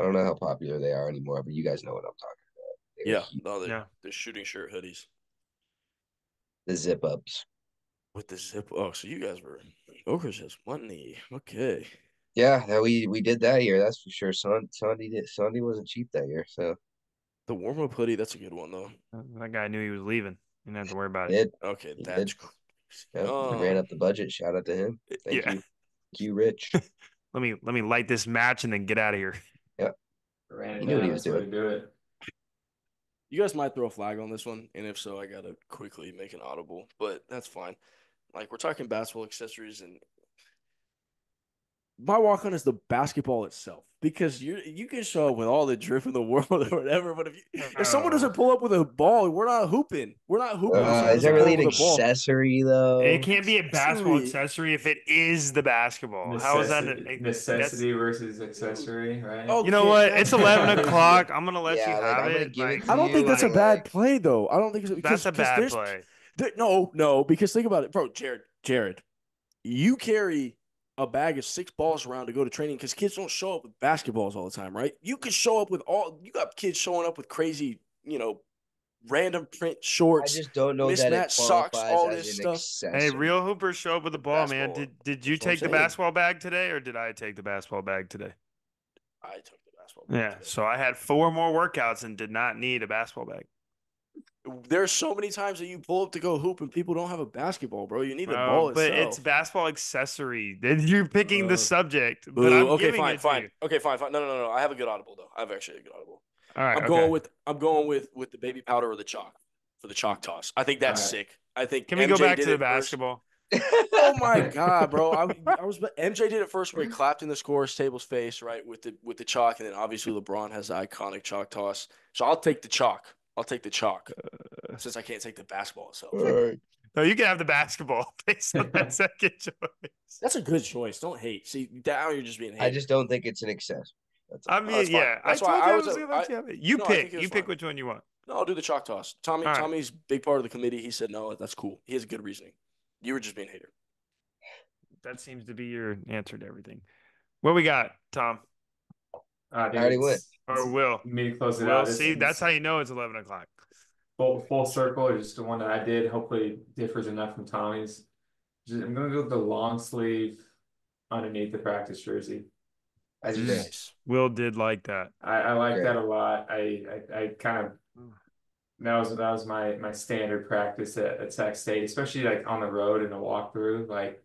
I don't know how popular they are anymore, but you guys know what I'm talking about. They're yeah, no, they're, yeah, they're shooting shirt hoodies. The zip ups. With the zip, oh, so you guys were Jokic has money, okay? Yeah, we we did that year, that's for sure. Son, Sunday did. Sunday wasn't cheap that year, so the warm up hoodie, that's a good one though. That guy knew he was leaving. You didn't have to worry about it. it. Okay, it that's cool. Yep, oh. Ran up the budget. Shout out to him. Thank yeah. you, Thank you, Rich. let me let me light this match and then get out of here. Yep, ran he knew what he was doing. Do it. You guys might throw a flag on this one, and if so, I gotta quickly make an audible, but that's fine. Like, we're talking basketball accessories, and my walk-on is the basketball itself. Because you you can show up with all the drift in the world or whatever, but if you, if oh. someone doesn't pull up with a ball, we're not hooping. We're not hooping. Uh, is that really an accessory, ball. though? It can't be a basketball Sweet. accessory if it is the basketball. Necessity. How is that? A, a, Necessity versus accessory, right? Okay. You know what? It's eleven o'clock. I'm going to let yeah, you have like, it. Like, it I don't you, think that's like, a bad like, play, though. I don't think so. Because, that's a bad play. There, no, no, because think about it, bro, Jared, Jared, you carry a bag of six balls around to go to training because kids don't show up with basketballs all the time, right? You could show up with all – you got kids showing up with crazy, you know, random print shorts. I just don't know that it socks, all this stuff. Accessory. Hey, real hoopers show up with the ball, basketball. man. Did did you take the basketball bag today or did I take the basketball bag today? I took the basketball bag Yeah, today. So I had four more workouts and did not need a basketball bag. There's so many times that you pull up to go hoop and people don't have a basketball, bro. You need the oh, ball itself. But it's basketball accessory. Then you're picking uh, the subject. But ooh, I'm okay, fine, fine. Okay, fine, fine. No, no, no, no. I have a good audible though. I have actually a good audible. All right, I'm okay. going with I'm going with with the baby powder or the chalk for the chalk toss. I think that's right. sick. I think. Can we M J go back to the basketball? Oh my god, bro! I, I was M J did it first where he clapped in the scorer's table's face, right, with the with the chalk, and then obviously LeBron has the iconic chalk toss. So I'll take the chalk. I'll take the chalk uh, since I can't take the basketball. So right. no, you can have the basketball based on that second choice. That's a good choice. Don't hate. See, now you're just being. Hated. I just don't think it's an accessory. That's I mean, oh, that's yeah. That's I why I was. was a, I, you, you no, pick. You fine. pick which one you want. No, I'll do the chalk toss. Tommy. Right. Tommy's a big part of the committee. He said no. That's cool. He has good reasoning. You were just being a hater. That seems to be your answer to everything. What we got, Tom? Uh, I already went. Or will. Me to close it well, out. See, it's, that's how you know it's eleven o'clock. Full, full circle, just the one that I did. Hopefully differs enough from Tommy's. Just, I'm going to go with the long sleeve underneath the practice jersey. I think. Nice. Will did like that. I, I like yeah. that a lot. I, I, I kind of, that was, that was my, my standard practice at, at Sac State, especially like on the road in a walkthrough. Like,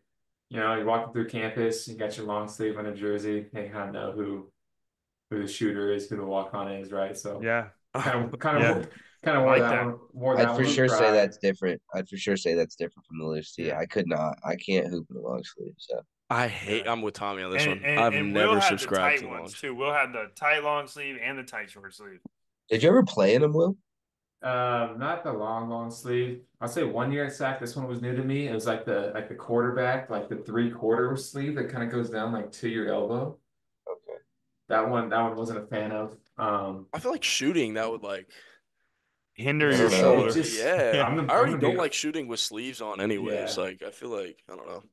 you know, you're walking through campus, you got your long sleeve on a jersey, and you kind of know who, who the shooter is, who the walk-on is, right? So yeah, kind of, kind of, yeah. kind of wore like that. That. Wore that I'd for sure pride. say that's different. I'd for sure say that's different from the loose tee. I could not. I can't hoop in the long sleeve. So I hate. I'm with Tommy on this and, one. And, I've and never Will subscribed the tight to ones too. Will had the tight long sleeve and the tight short sleeve. Did you ever play in them, Will? Um, not the long, long sleeve. I'll say one year at Sac. This one was new to me. It was like the like the quarterback, like the three quarter sleeve that kind of goes down like to your elbow. Okay. That one, that one wasn't a fan of. Um, I feel like shooting that would like hinder your shoulder. Just, yeah, I'm the, I already I'm don't like shooting with sleeves on, anyways. Yeah. Like I feel like I don't know.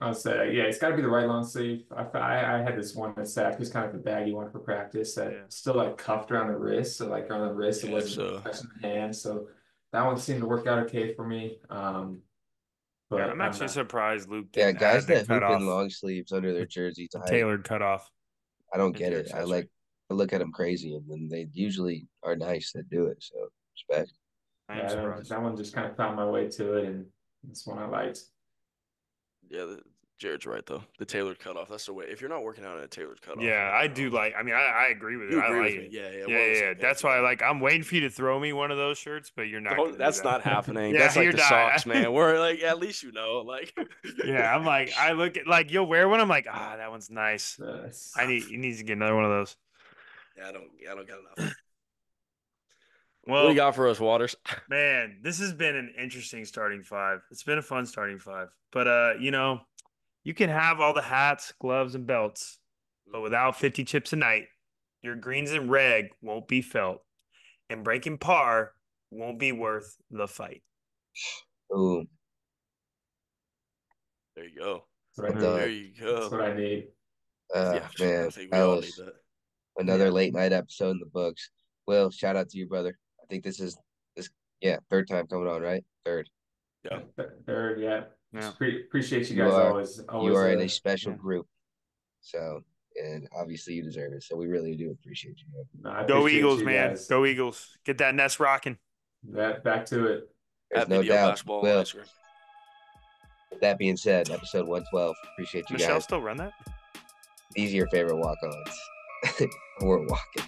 I'll say yeah, it's got to be the right long sleeve. I, I I had this one at Sac, just kind of the baggy one for practice that yeah. still like cuffed around the wrist, so like around the wrist yeah, it wasn't so. touching the hand. So that one seemed to work out okay for me. Um, but yeah, I'm, I'm actually not. surprised Luke. Didn't yeah, guys that hoop in long sleeves under their jerseys, tailored cutoff. I don't get it. I like I look at them crazy, and then they usually are nice that do it. So respect. I am surprised. That one just kind of found my way to it, and it's one I liked. Yeah, the, Jared's right though. The tailored cutoff, that's the way. If you're not working out in a tailored cutoff, yeah, I do like. I mean, I, I agree with you. Agree I like with it. Yeah, yeah, yeah. Well, yeah, yeah. That's why, I like, I'm waiting for you to throw me one of those shirts, but you're not. Don't, that's that. not happening. yeah, that's like the not. socks, man. We're like, at least you know, like. yeah, I'm like, I look at like you'll wear one. I'm like, ah, that one's nice. nice. I need, you need to get another one of those. Yeah, I don't, I don't got enough. Well, what do you got for us, Waters? Man, this has been an interesting starting five. It's been a fun starting five. But, uh, you know, you can have all the hats, gloves, and belts, but without fifty chips a night, your greens and reg won't be felt, and breaking par won't be worth the fight. Ooh. There you go. Right there you go. That's what I need. Uh, yeah, man, I think we all need that. Another yeah. late night episode in the books. Will, shout out to you, brother. I think this is this yeah third time coming on, right? Third, yeah, third, yeah. yeah. Pre- appreciate you guys you are, always. always. You are uh, in a special yeah. group, so and obviously you deserve it. So we really do appreciate you. No, appreciate Go Eagles, you man! Guys. Go Eagles! Get that nest rocking. That back to it. There's that no doubt. Will, with that being said, episode one twelve. Appreciate you Michelle guys. Michelle still run that. These are your favorite walk-ons. We're walking.